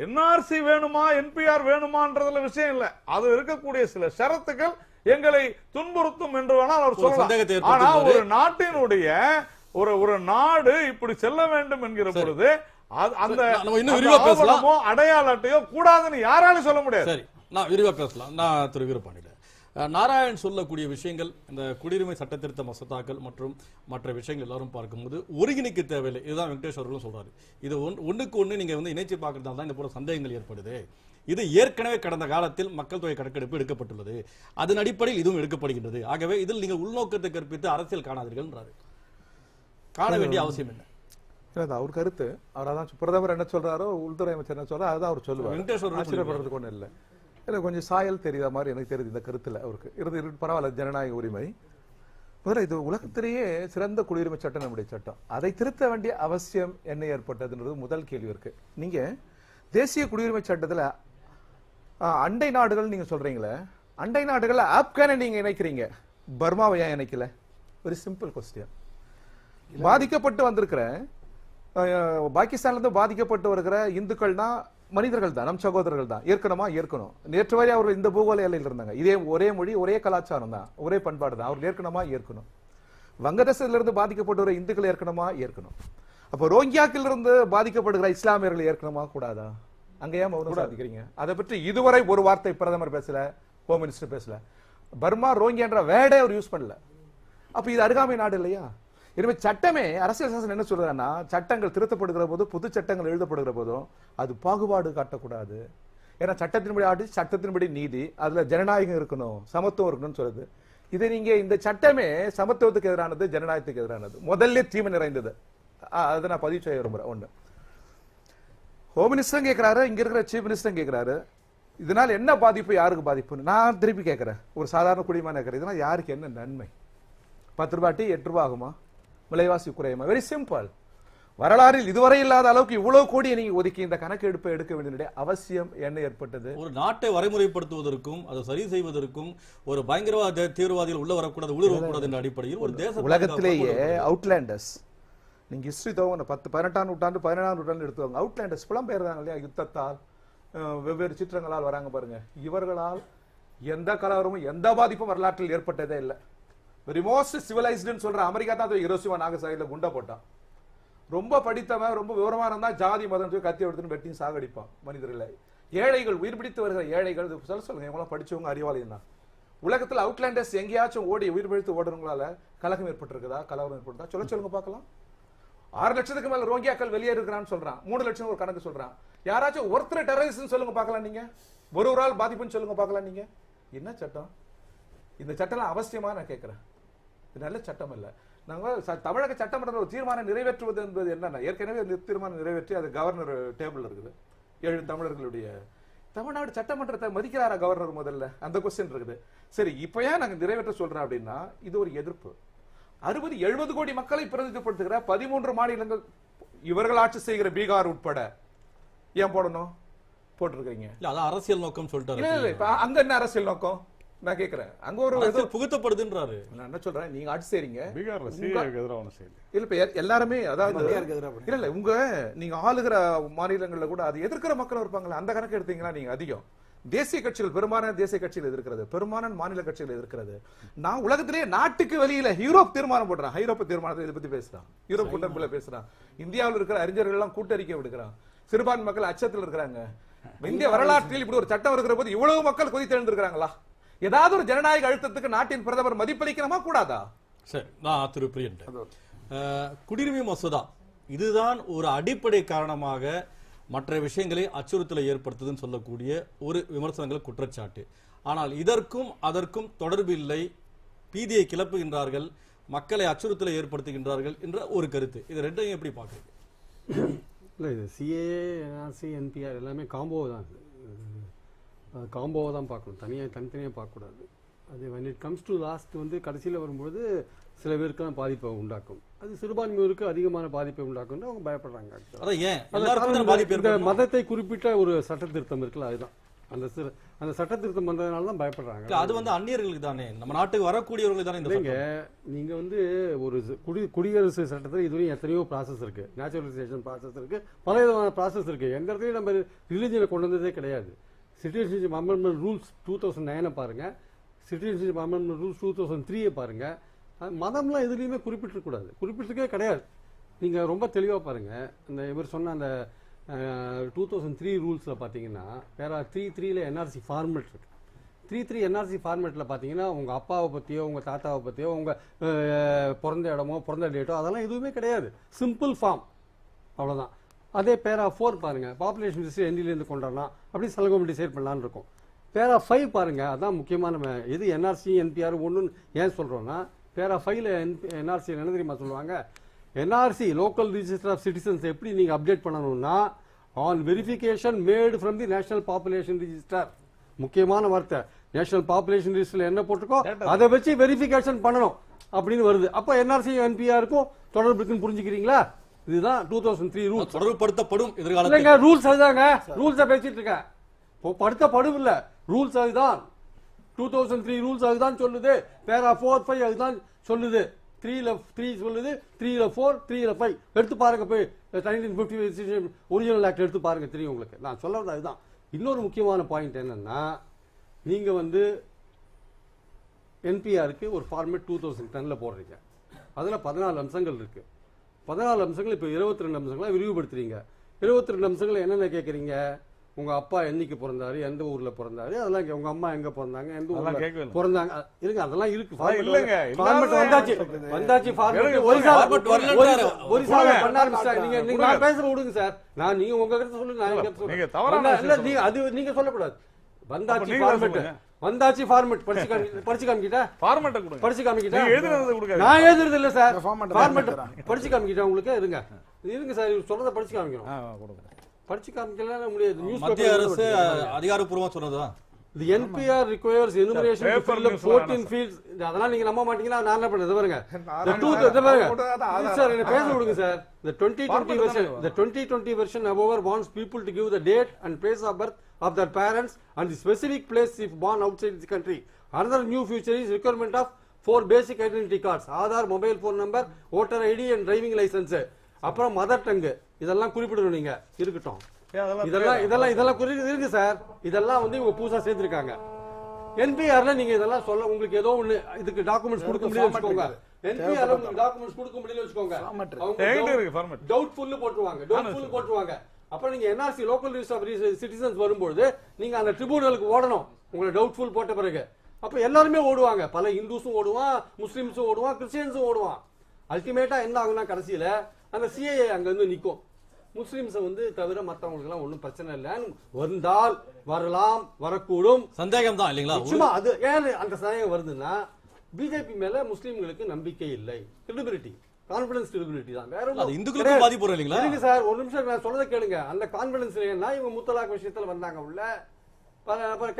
என்ஆர்சி வேணுமா என்பிஆர் வேணுமான்றதுல விஷயம் இல்லை, அது இருக்கக்கூடிய சில ஷரத்துக்கள் எங்களை துன்புறுத்தும் என்று வேணால் அவர் சொல்லலாம். ஆனா ஒரு நாட்டினுடைய ஒரு நாடு இப்படி செல்ல வேண்டும் என்கிற பொழுது அந்த ஆவணமோ அடையாள அட்டையோ கூடாதுன்னு யாராலும் சொல்ல முடியாது. சரி, நான் விரிவாக பேசலாம். நான் திரு வீரபாண்டியில நாராயண் சொல்லக்கூடிய விஷயங்கள், இந்த குடியுரிமை சட்டத்திருத்த மசோதாக்கள் மற்றும் மற்ற விஷயங்கள் எல்லாரும் பார்க்கும்போது ஒருங்கிணைக்க தேவையில்லை. இதுதான் வெங்கடேஷ் அவர்களும் சொல்றாரு. இது ஒன்றுக்கு ஒன்று நீங்கள் இணைச்சு பார்க்கறதால தான் இந்த போல சந்தேகங்கள் ஏற்படுது. இது ஏற்கனவே கடந்த காலத்தில் மக்கள் தொகை கணக்கெடுப்பு எடுக்கப்பட்டுள்ளது, அதன் அடிப்படையில் இதுவும் எடுக்கப்படுகின்றது. ஆகவே இதில் நீங்கள் உள்நோக்கத்தை கற்பித்து அரசியல் காணாதீர்கள், காண வேண்டிய அவசியம் என்ன? அவர் கருத்து அவர், அதான் பிரதமர் என்ன சொல்றாரோ உள்துறை அமைச்சர் என்ன சொல்றாரு அதுதான் அவர் சொல்லுவார். ஆச்சரியப்படுறதுக்கு ஒன்றும் இல்லை. இல்லை கொஞ்சம் சாயல் தெரியாத மாதிரி எனக்கு தெரியுது இந்த கருத்தில் அவருக்கு இருந்து பரவாயில்ல. ஜனநாயக உரிமை முதல்ல இது உலகத்திலேயே சிறந்த குடியுரிமை சட்டம் நம்முடைய சட்டம், அதை திருத்த வேண்டிய அவசியம் என்ன ஏற்பட்டதுன்றது முதல் கேள்வி இருக்கு. நீங்கள் தேசிய குடியுரிமை சட்டத்தில் அண்டை நாடுகள் நீங்கள் சொல்கிறீங்களே, அண்டை நாடுகளில் ஆப்கானை நீங்கள் இணைக்கிறீங்க, பர்மாவை ஏன் இணைக்கல? ஒரு சிம்பிள் கொஸ்டின். பாதிக்கப்பட்டு வந்திருக்கிற பாகிஸ்தான்லேருந்து பாதிக்கப்பட்டு வருகிற இந்துக்கள் தான் மனிதர்கள் தான், நம் சகோதரர்கள் தான், ஏற்கனவே ஏற்கணும். நேற்று வரை அவர்கள் இந்த பூகோள எல்லையில் இருந்தாங்க, இதே ஒரே மொழி ஒரே கலாச்சாரம் தான் ஒரே பண்பாடு தான், அவர்கள் ஏற்கனவே ஏற்கணும். வங்கதேசத்திலிருந்து பாதிக்கப்பட்டு வர இந்துக்கள் ஏற்கனவே ஏற்கணும். அப்போ ரோஹிங்கியாக்கிலிருந்து பாதிக்கப்படுகிற இஸ்லாமியர்கள் ஏற்கனவே கூடாதா? அங்கேயே மௌனம் சாதிக்கிறீங்க. அதை பற்றி இதுவரை ஒரு வார்த்தை பிரதமர் பேசல, ஹோம் மினிஸ்டர் பேசல, பர்மா ரோஹிங்கியான்ற வேர்டே அவர் யூஸ் பண்ணல. அப்போ இது அருகாமை நாடு இல்லையா? எனவே சட்டமே அரசியல் சாசனம் என்ன சொல்றதுன்னா, சட்டங்கள் திருத்தப்படுகிற போதும் புது சட்டங்கள் எழுதப்படுகிற போதும் அது பாகுபாடு காட்டக்கூடாது. ஏன்னா சட்டத்தின்படி ஆட்சி, சட்டத்தின்படி நீதி, அதில் ஜனநாயகம் இருக்கணும், சமத்துவம் இருக்கணும்னு சொல்லுது. இதை நீங்கள் இந்த சட்டமே சமத்துவத்துக்கு எதிரானது, ஜனநாயகத்துக்கு எதிரானது, முதல்ல தீமை நிறைந்தது. அதை நான் பதிவு செய்ய விரும்புகிறேன். ஒன்று, ஹோம் மினிஸ்டரும் கேட்குறாரு, இங்கே இருக்கிற சீஃப் மினிஸ்டரும் கேட்குறாரு, இதனால் என்ன பாதிப்பு, யாருக்கு பாதிப்புன்னு. நான் திருப்பி கேட்குறேன், ஒரு சாதாரண குடிமகனாக கேட்குறேன், இதனால் யாருக்கு என்ன நன்மை? 10 ரூபாய் டீ 8 ரூபா ஆகுமா? விலைவாசி குறையுமா? Very simple. வரலாறில் இதுவரை இல்லாத அளவுக்கு இவ்வளவு கோடியை நீங்க ஒதுக்கி இந்த கணக்கெடுப்பை எடுக்க வேண்டிய அவசியம் என்ன ஏற்பட்டது? ஒரு நாட்டை வரைமுறைப்படுத்துவதற்கும் அதை சரி செய்வதற்கும் ஒரு பயங்கரவாத தீவிரவாதிகள் உள்ள வரக்கூடாது, ஊடுருவக்கூடாது என்ற அடிப்படையில் ஒரு தேச உலகத்திலேயே அவுட்லேண்டர்ஸ், நீங்க ஹிஸ்டரி தவிர 10, 18ஆம் நூற்றாண்டு 17ஆம் நூற்றாண்டு எடுத்துவாங்க, அவுட்லேண்டர்ஸ் புலம்பெயர்ந்தாங்க இல்லையா, யுத்தத்தால் வெவ்வேறு சிற்றங்களால் வராங்க பாருங்க. இவர்களால் எந்த கலவரமும் எந்த பாதிப்பும் வரலாற்றில் ஏற்பட்டதே இல்லை. வெரி மோஸ்ட் சிவிலைஸ்டுன்னு சொல்ற அமெரிக்கா தான் ஹிரோஷிமா நாகசாகில குண்டை போட்டான். ரொம்ப படித்தவன் ரொம்ப விவரமாக இருந்தால் ஜாதி மதம் சொல்லி கத்தி எடுத்துன்னு வெட்டியும் சாகடிப்பான் மனிதர்களை. ஏழைகள் உயிர் பிடித்து வருகிற ஏழைகள் சொல்லுங்க, இவங்களாம் படிச்சவங்க அறிவாளின்னா. உலகத்தில் அவுட்லேண்டர்ஸ் எங்கேயாச்சும் ஓடி உயிர் பிடித்து ஓடுறவங்களால கலகம் ஏற்பட்டிருக்குதா, கலவரம் ஏற்பட்டதா? சொல்லுங்க பார்க்கலாம். 6 லட்சத்துக்கு மேல ரோஹிங்கியாக்கள் வெளியே இருக்கிறான்னு சொல்றான், 3 லட்சம் ஒரு கணக்கு சொல்றான். யாராச்சும் ஒருத்தர் டெரரிஸ்ட்னு சொல்லுங்க பார்க்கலாம், நீங்க ஒரு ஆள் பாதிப்புன்னு சொல்லுங்க பார்க்கலாம். நீங்க என்ன சட்டம்? இந்த சட்டம் அவசியமா? நான் கேட்கிறேன், இது நல்ல சட்டம் இல்லை. நாங்கள் தமிழக சட்டமன்ற ஒரு தீர்மானம் நிறைவேற்றுவது என்பது என்னன்னா, ஏற்கனவே இந்த தீர்மானம் நிறைவேற்றி அது கவர்னர் டேபிள் இருக்குது. 7 தமிழர்களுடைய தமிழ்நாடு சட்டமன்றத்தை மதிக்கிறாரா கவர்னர்? முதல்ல அந்த கொஸ்டின் இருக்குது. சரி, இப்போ ஏன் நாங்கள் நிறைவேற்ற சொல்கிறோம் அப்படின்னா, இது ஒரு எதிர்ப்பு. 60-70 கோடி மக்களை பிரதிநிதிப்படுத்துகிற 13 மாநிலங்கள் இவர்கள் ஆட்சி செய்கிற பீகார் உட்பட ஏன் போடணும்? போட்டிருக்கீங்க இல்லை, அதான் அரசியல் நோக்கம் சொல்லிட்டு இல்லை இல்லை. இப்போ அங்கே என்ன அரசியல் நோக்கம் நான் கேட்கிறேன்? அங்க ஒரு புகுத்தப்படுதுன்றாரு. நான் என்ன சொல்றேன், நீங்க ஆட்சி செய்றீங்க பீகார்ல, சீரியாக்கு எதிராக ஒண்ணு செய்யல இல்ல. இப்ப எல்லாரும் அதாவது இல்ல இல்ல, உங்க நீங்க ஆளுகிற மாநிலங்கள்ல கூட அது எதிர்க்கிற மக்கள் இருப்பாங்களா? அந்த கணக்கு எடுத்தீங்கன்னா நீங்க அதிகம் தேசிய கட்சிகள், பெரும்பாலான தேசிய கட்சிகள் எதிர்க்கிறது, பெரும்பாலான மாநில கட்சிகள் எதிர்க்கிறது. நான் உலகத்திலேயே நாட்டுக்கு வெளியில யூரோப் தீர்மானம் போடுறான், ஐரோப்பிய தீர்மானத்தை இதை பத்தி பேசுறான், யூரோப் கூட்டமைப்புல பேசுறான், இந்தியாவில் இருக்கிற அறிஞர்கள் எல்லாம் கூட்டறிக்கை விடுக்கிறான், சிறுபான்மை மக்கள் அச்சத்தில் இருக்கிறாங்க. இந்திய வரலாற்றில் இப்படி ஒரு சட்டம் இருக்கிற போது இவ்வளவு மக்கள் கொதி தெரிந்திருக்கிறாங்களா? ஏதாவது ஒரு ஜனநாயக அழுத்தத்துக்கு நாட்டின் பிரதமர் மதிப்பளிக்கணுமா கூடாதா? சரி, நான் திரு பிரியன், குடியுரிமை மசோதா இதுதான் ஒரு அடிப்படை காரணமாக மற்ற விஷயங்களை அச்சுறுத்தலை ஏற்படுத்துதுன்னு சொல்லக்கூடிய ஒரு விமர்சனங்கள், குற்றச்சாட்டு. ஆனால் இதற்கும் அதற்கும் தொடர்பு இல்லை, பீதியை கிளப்புகின்றார்கள், மக்களை அச்சுறுத்தலை ஏற்படுத்துகின்றார்கள் என்ற ஒரு கருத்து. இது ரெண்டையும் எப்படி பார்க்குறீங்க? இல்லை, இது சிஏஏ, என்ஆர்சி, என்பிஆர் எல்லாமே காம்போ தான். அது காம்போவை தான் பார்க்கணும், தனித்தனியாக பார்க்கக்கூடாது. அது when it comes to last வந்து கடைசியில் வரும்பொழுது சில பேருக்கெல்லாம் பாதிப்பை உண்டாக்கும், அது சிறுபான்மையோருக்கு அதிகமான பாதிப்பை உண்டாக்கும்னு அவங்க பயப்படுறாங்க. இந்த மதத்தை குறிப்பிட்ட ஒரு சட்ட திருத்தம் இருக்குல்ல, அதுதான் அந்த சட்ட திருத்தம் வந்ததுனால தான் பயப்படுறாங்க. அது வந்து அந்நியர்களுக்கு தானே, நம்ம நாட்டுக்கு வரக்கூடியவர்களுக்கு தானே. இல்லைங்க, நீங்கள் வந்து ஒரு குடியரசு சட்டத்தில் இதுவரையும் எத்தனையோ ப்ராசஸ் இருக்குது, நேச்சுரலைசேஷன் ப்ராசஸ் இருக்குது, பல விதமான ப்ராசஸ் இருக்குது. எந்த இடத்துலையும் நம்ம ரிலீஜனை கொண்டு வந்ததே கிடையாது. சிட்டிசன்ஷிப் அமெண்ட்மெண்ட் ரூல்ஸ் 2009 பாருங்கள், சிட்டிசன்ஷிப் அமெண்ட்மெண்ட் ரூல்ஸ் 2003 பாருங்கள். மதம்லாம் எதுலேயுமே குறிப்பிட்டிருக்கக்கூடாது, குறிப்பிட்டிருக்கே கிடையாது. நீங்கள் ரொம்ப தெளிவாக பாருங்கள், இந்த இவர் சொன்ன அந்த 2003 ரூல்ஸில் பார்த்தீங்கன்னா வேறு 3-3ல் என்ஆர்சி ஃபார்மேட் இருக்குது. 3-3 என்ஆர்சி ஃபார்மேட்டில் பார்த்தீங்கன்னா உங்கள் அப்பாவை பற்றியோ உங்கள் தாத்தாவை பற்றியோ உங்கள் பிறந்த இடமோ பிறந்த டேட்டோ அதெல்லாம் எதுவுமே கிடையாது, சிம்பிள் ஃபார்ம், அவ்வளோதான். அதே பேரா 4 பாருங்கள், பாப்புலேஷன் லிஸ்ட் எண்டிலேருந்து கொண்டாடலாம், அப்படி சலகம் டிசைட் பண்ணலான்னு இருக்கும். பேரா 5 பாருங்கள், அதான் முக்கியமாக நம்ம எது என்ஆர்சி என்பிஆர் ஒன்றுன்னு ஏன் சொல்கிறோன்னா, பேரா 5ல் என்ஆர்சி என்ன தெரியுமா சொல்லுவாங்க, NRC local register of citizens எப்படி நீங்கள் அப்டேட் பண்ணணும்னா, on verification made from the national population register முக்கியமான வார்த்தை நேஷனல் பாப்புலேஷன் லிஸ்ட்ல என்ன போட்டுருக்கோம் அதை வச்சு வெரிஃபிகேஷன் பண்ணணும் அப்படின்னு வருது. அப்ப என்ஆர்சி என்பிஆருக்கும் தொடர்பு இருக்குன்னு புரிஞ்சுக்கிறீங்களா? இதுதான் 2003 ரூல். தொடர்புபடுத்தப்படும் எதிர்காலத்துல ரூல்ஸ் அதுதாங்க. ரூல்ஸை பேசிட்டு இருக்கேன், படுத்தப்படும் இல்ல, ரூல்ஸ் அதுதான். 2003 ரூல்ஸ் அதுதான் சொல்லுது. பேரா 4-5 அதுதான் சொல்லுது. 3 சொல்லுது, 3-4, 3-5 எடுத்து பாருங்க போய் 1950 ஒரிஜினல் ஆக்ட் எடுத்து பாருங்க, தெரியும் உங்களுக்கு நான் சொல்றது அதுதான். இன்னொரு முக்கியமான பாயிண்ட் என்னன்னா, நீங்க என்பிஆருக்கு ஒரு ஃபார்மேட் 2010ல் போடுறீங்க, அதுல 14 அம்சங்கள் இருக்கு. 14 அம்சங்கள் இப்ப 22 அம்சங்களா விரிவுபடுத்துறீங்க. 22 அம்சங்களை என்னென்ன கேட்கறீங்க? உங்க அப்பா என்னைக்கு பிறந்தாரு, எந்த ஊர்ல பிறந்தாரு, அதெல்லாம் உங்க அம்மா எங்க பிறந்தாங்க, எந்த ஊர்ல பிறந்தாங்க, இருங்க அதெல்லாம் இருக்கு. ஃபார்மேட் வந்தாச்சு நீங்க பேச விடுங்க சார். நான் நீங்க உங்க கிட்ட சொல்லுங்க, அது நீங்க சொல்லக்கூடாது. வந்தாச்சு ஃபார்மேட், வந்தாச்சு ஃபார்மேட், படிச்சு காமிக்கிட்டேன். ஃபார்மேட் கொடுங்க, படிச்சு காமிக்கிட்டேன். எழுதுறது கொடுங்க, நான் எழுதுறது இல்ல சார். ஃபார்மேட் படிச்சு காமிக்கிட்டேன் உங்களுக்கு. இருங்க இருங்க சார், சொல்றத படிச்சு காமிக்கணும். படிச்சு காமிக்கலாம் முடியாது. நியூஸ் மத்திய அரசு அதிகாரப்பூர்வமா சொன்னதா the NPR requires enumeration of 14 fields. அதனால நீங்க நம்ப மாட்டீங்களா? நான் என்ன பண்றது பாருங்க. இது பாருங்க சார், என்ன பேச விடுங்க sir. The 2020 version, the 2020 version however wants people to give the date and place of birth of their parents and the specific place if born outside the country. Another new feature is requirement of 4 basic identity cards: Aadhaar, mobile phone number, voter ID and driving license. அப்புறம் mother tongue இதெல்லாம் குறிப்பிடணும். நீங்க இருக்கட்டும், இதெல்லாம் இதெல்லாம் இதெல்லாம் இருக்கு sir. இதெல்லாம் இவங்க பூசா சேர்த்திருக்காங்க என்பிஆர்ல. நீங்க இதெல்லாம் சொல்ல உங்களுக்கு ஏதோ ஒண்ணு இதுக்கு டாக்குமெண்ட்ஸ் கொடுக்க முடியல வச்சுக்கோங்க. என்பிஆர்ல உங்களுக்கு டாக்குமெண்ட்ஸ் கொடுக்க முடியல வச்சுக்கோங்க, அவங்க டவுட்ஃபுல் போட்டுருவாங்க, டவுட்ஃபுல் போட்டுருவாங்க. அப்ப நீங்க NRC local list of citizens வரும்போது நீங்க அந்த ட்ரிபியூனலுக்கு ஓடணும் உங்களை டவுட்ஃபுல் போட்ட பிறகு. அப்ப எல்லாருமே ஓடுவாங்க, பல இந்துஸும் ஓடுவான், முஸ்லிம்ஸும் ஓடுவான், கிறிஸ்டியன்ஸும் ஓடுவான். அல்டிமேட்டா என்ன ஆகுனா கடைசியில அந்த சிஏஏ அங்க வந்து நிற்கும். முஸ்லிம்ஸை தவிர மற்றவங்களுக்கு எல்லாம் ஒன்றும் பிரச்சனை இல்லைன்னு வந்தால் வரலாம், வரக்கூடும், சந்தேகம் தான் இல்லைங்களா? நிச்சயமா அது ஏன் அந்த சந்தேகம் வருதுன்னா, பிஜேபி மேல முஸ்லிம்களுக்கு நம்பிக்கை இல்லை. கிரெடிபிலிட்டி, கான்பிடன்ஸ், கிரெடிபிலிட்டி தான். வேற ஒன்றும் இந்துக்களுக்கு பாதிப்பு இல்லைங்களா? இல்லைங்க சார், ஒரு நிமிஷம் நான் சொல்றதை கேளுங்க. அந்த கான்பிடன்ஸ் இல்லைன்னா இவங்க முத்தலாக் விஷயத்துல வந்தாங்க, உள்ள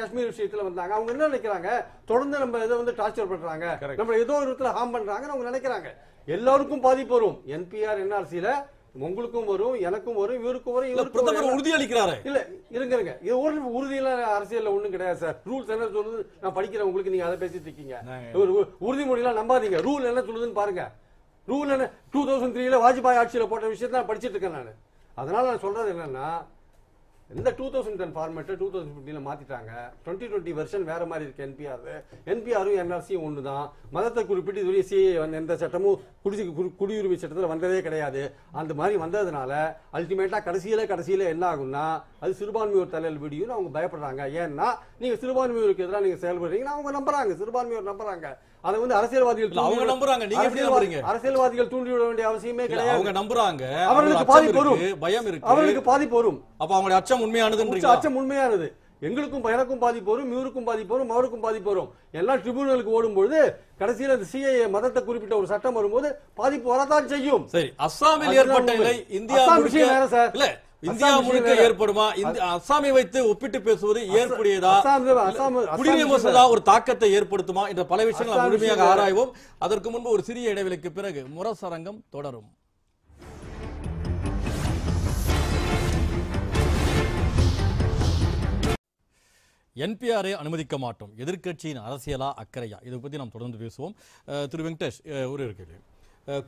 காஷ்மீர் விஷயத்துல வந்தாங்க. அவங்க என்ன நினைக்கிறாங்க, தொடர்ந்து நம்ம இதை டார்ச்சர் பண்றாங்க, நம்ம ஏதோ ஒரு விதத்துல ஹார்ம் பண்றாங்கன்னு அவங்க நினைக்கிறாங்க. எல்லாருக்கும் பாதிப்பு வரும். என்பிஆர் என்ஆர்சியில உங்களுக்கும் வரும், எனக்கும் வரும், இவருக்கும் வரும். இவருக்கு உறுதி அளிக்கிறாரு இல்ல? இருங்க, உறுதியெல்லாம் அரசியல் ஒண்ணும் கிடையாது சார். ரூல்ஸ் என்ன சொல்லுது நான் படிக்கிறேன், உங்களுக்கு நீங்க அதை பேசிட்டு இருக்கீங்க. உறுதிமொழியெல்லாம் நம்பாதீங்க. ரூல் என்ன சொல்லுதுன்னு பாருங்க. ரூல் என்ன? 2003ல வாஜ்பாய் ஆட்சியில போட்ட விஷயத்த நான் படிச்சிட்டு இருக்கேன் நான். அதனால நான் சொல்றது என்னன்னா, இந்த 2010 ஃபார்மேட்டை 2015ல மாத்திட்டாங்க. 2020 வெர்ஷன் வேற மாதிரி இருக்கு. என்பிஆரும் என்ஆர்சியும் ஒண்ணுதான். மதத்தை குறிப்பிட்டு இதுவரை சிஏஏ எந்த சட்டமும் குடியுரிமை சட்டத்தில் வந்ததே கிடையாது. அந்த மாதிரி வந்ததுனால அல்டிமேட்டா கடைசியில என்ன ஆகும்னா, அது சிறுபான்மையோர் தலையில் விடியும். அவங்க பயப்படுறாங்க. ஏன்னா நீங்க சிறுபான்மையோருக்கு எதிராக நீங்க செயல்படுறீங்கன்னா அவங்க நம்புறாங்க, சிறுபான்மையோர் நம்புறாங்க. அதை அரசியல்வாதிகள் அவங்க நம்புறாங்க. நீங்க அரசியல்வாதிகள் தூண்டிவிட வேண்டிய அவசியமே கிடையாது. அவங்க நம்புறாங்க, அவங்களுக்கு பாதிப்பு வரும், பயம் இருக்கு, அவங்களுக்கு பாதிப்பு வரும். அப்ப அவங்களுடைய அச்சம் உண்மையானது, அச்சம் உண்மையானது. எங்களுக்கும் எனக்கும் பாதிப்பு வரும், இவருக்கும் பாதிப்பு வரும், அவருக்கும் பாதிப்பு வரும். எல்லாம் ட்ரிபியூனலுக்கு ஓடும்போது கடைசியில் அந்த சிஏஏ மதத்தை குறிப்பிட்ட ஒரு சட்டம் வரும்போது பாதிப்பு வரதான் செய்யும். சரி, அஸ்ஸாமில் ஏற்பட்ட நிலை இந்தியா விஷயம் வேற சார். இல்ல இந்தியா முழுக்க ஏற்படுமா? அசாமை வைத்து ஒப்பிட்டு பேசுவது ஏற்புடையதா? குடியுரிமை மசோதா ஒரு தாக்கத்தை ஏற்படுத்துமா என்ற பல விஷயங்கள் முழுமையாக ஆராய்வோம். அதற்கு முன்பு ஒரு சிறிய இடைவெளிக்கு பிறகு முரசரங்கம் தொடரும். என்பிஆரை அனுமதிக்க மாட்டோம், எதிர்க்கட்சியின் அரசியலா அக்கறையா, இதை பற்றி நாம் தொடர்ந்து பேசுவோம். திரு வெங்கடேஷ், ஒரு கேள்வி.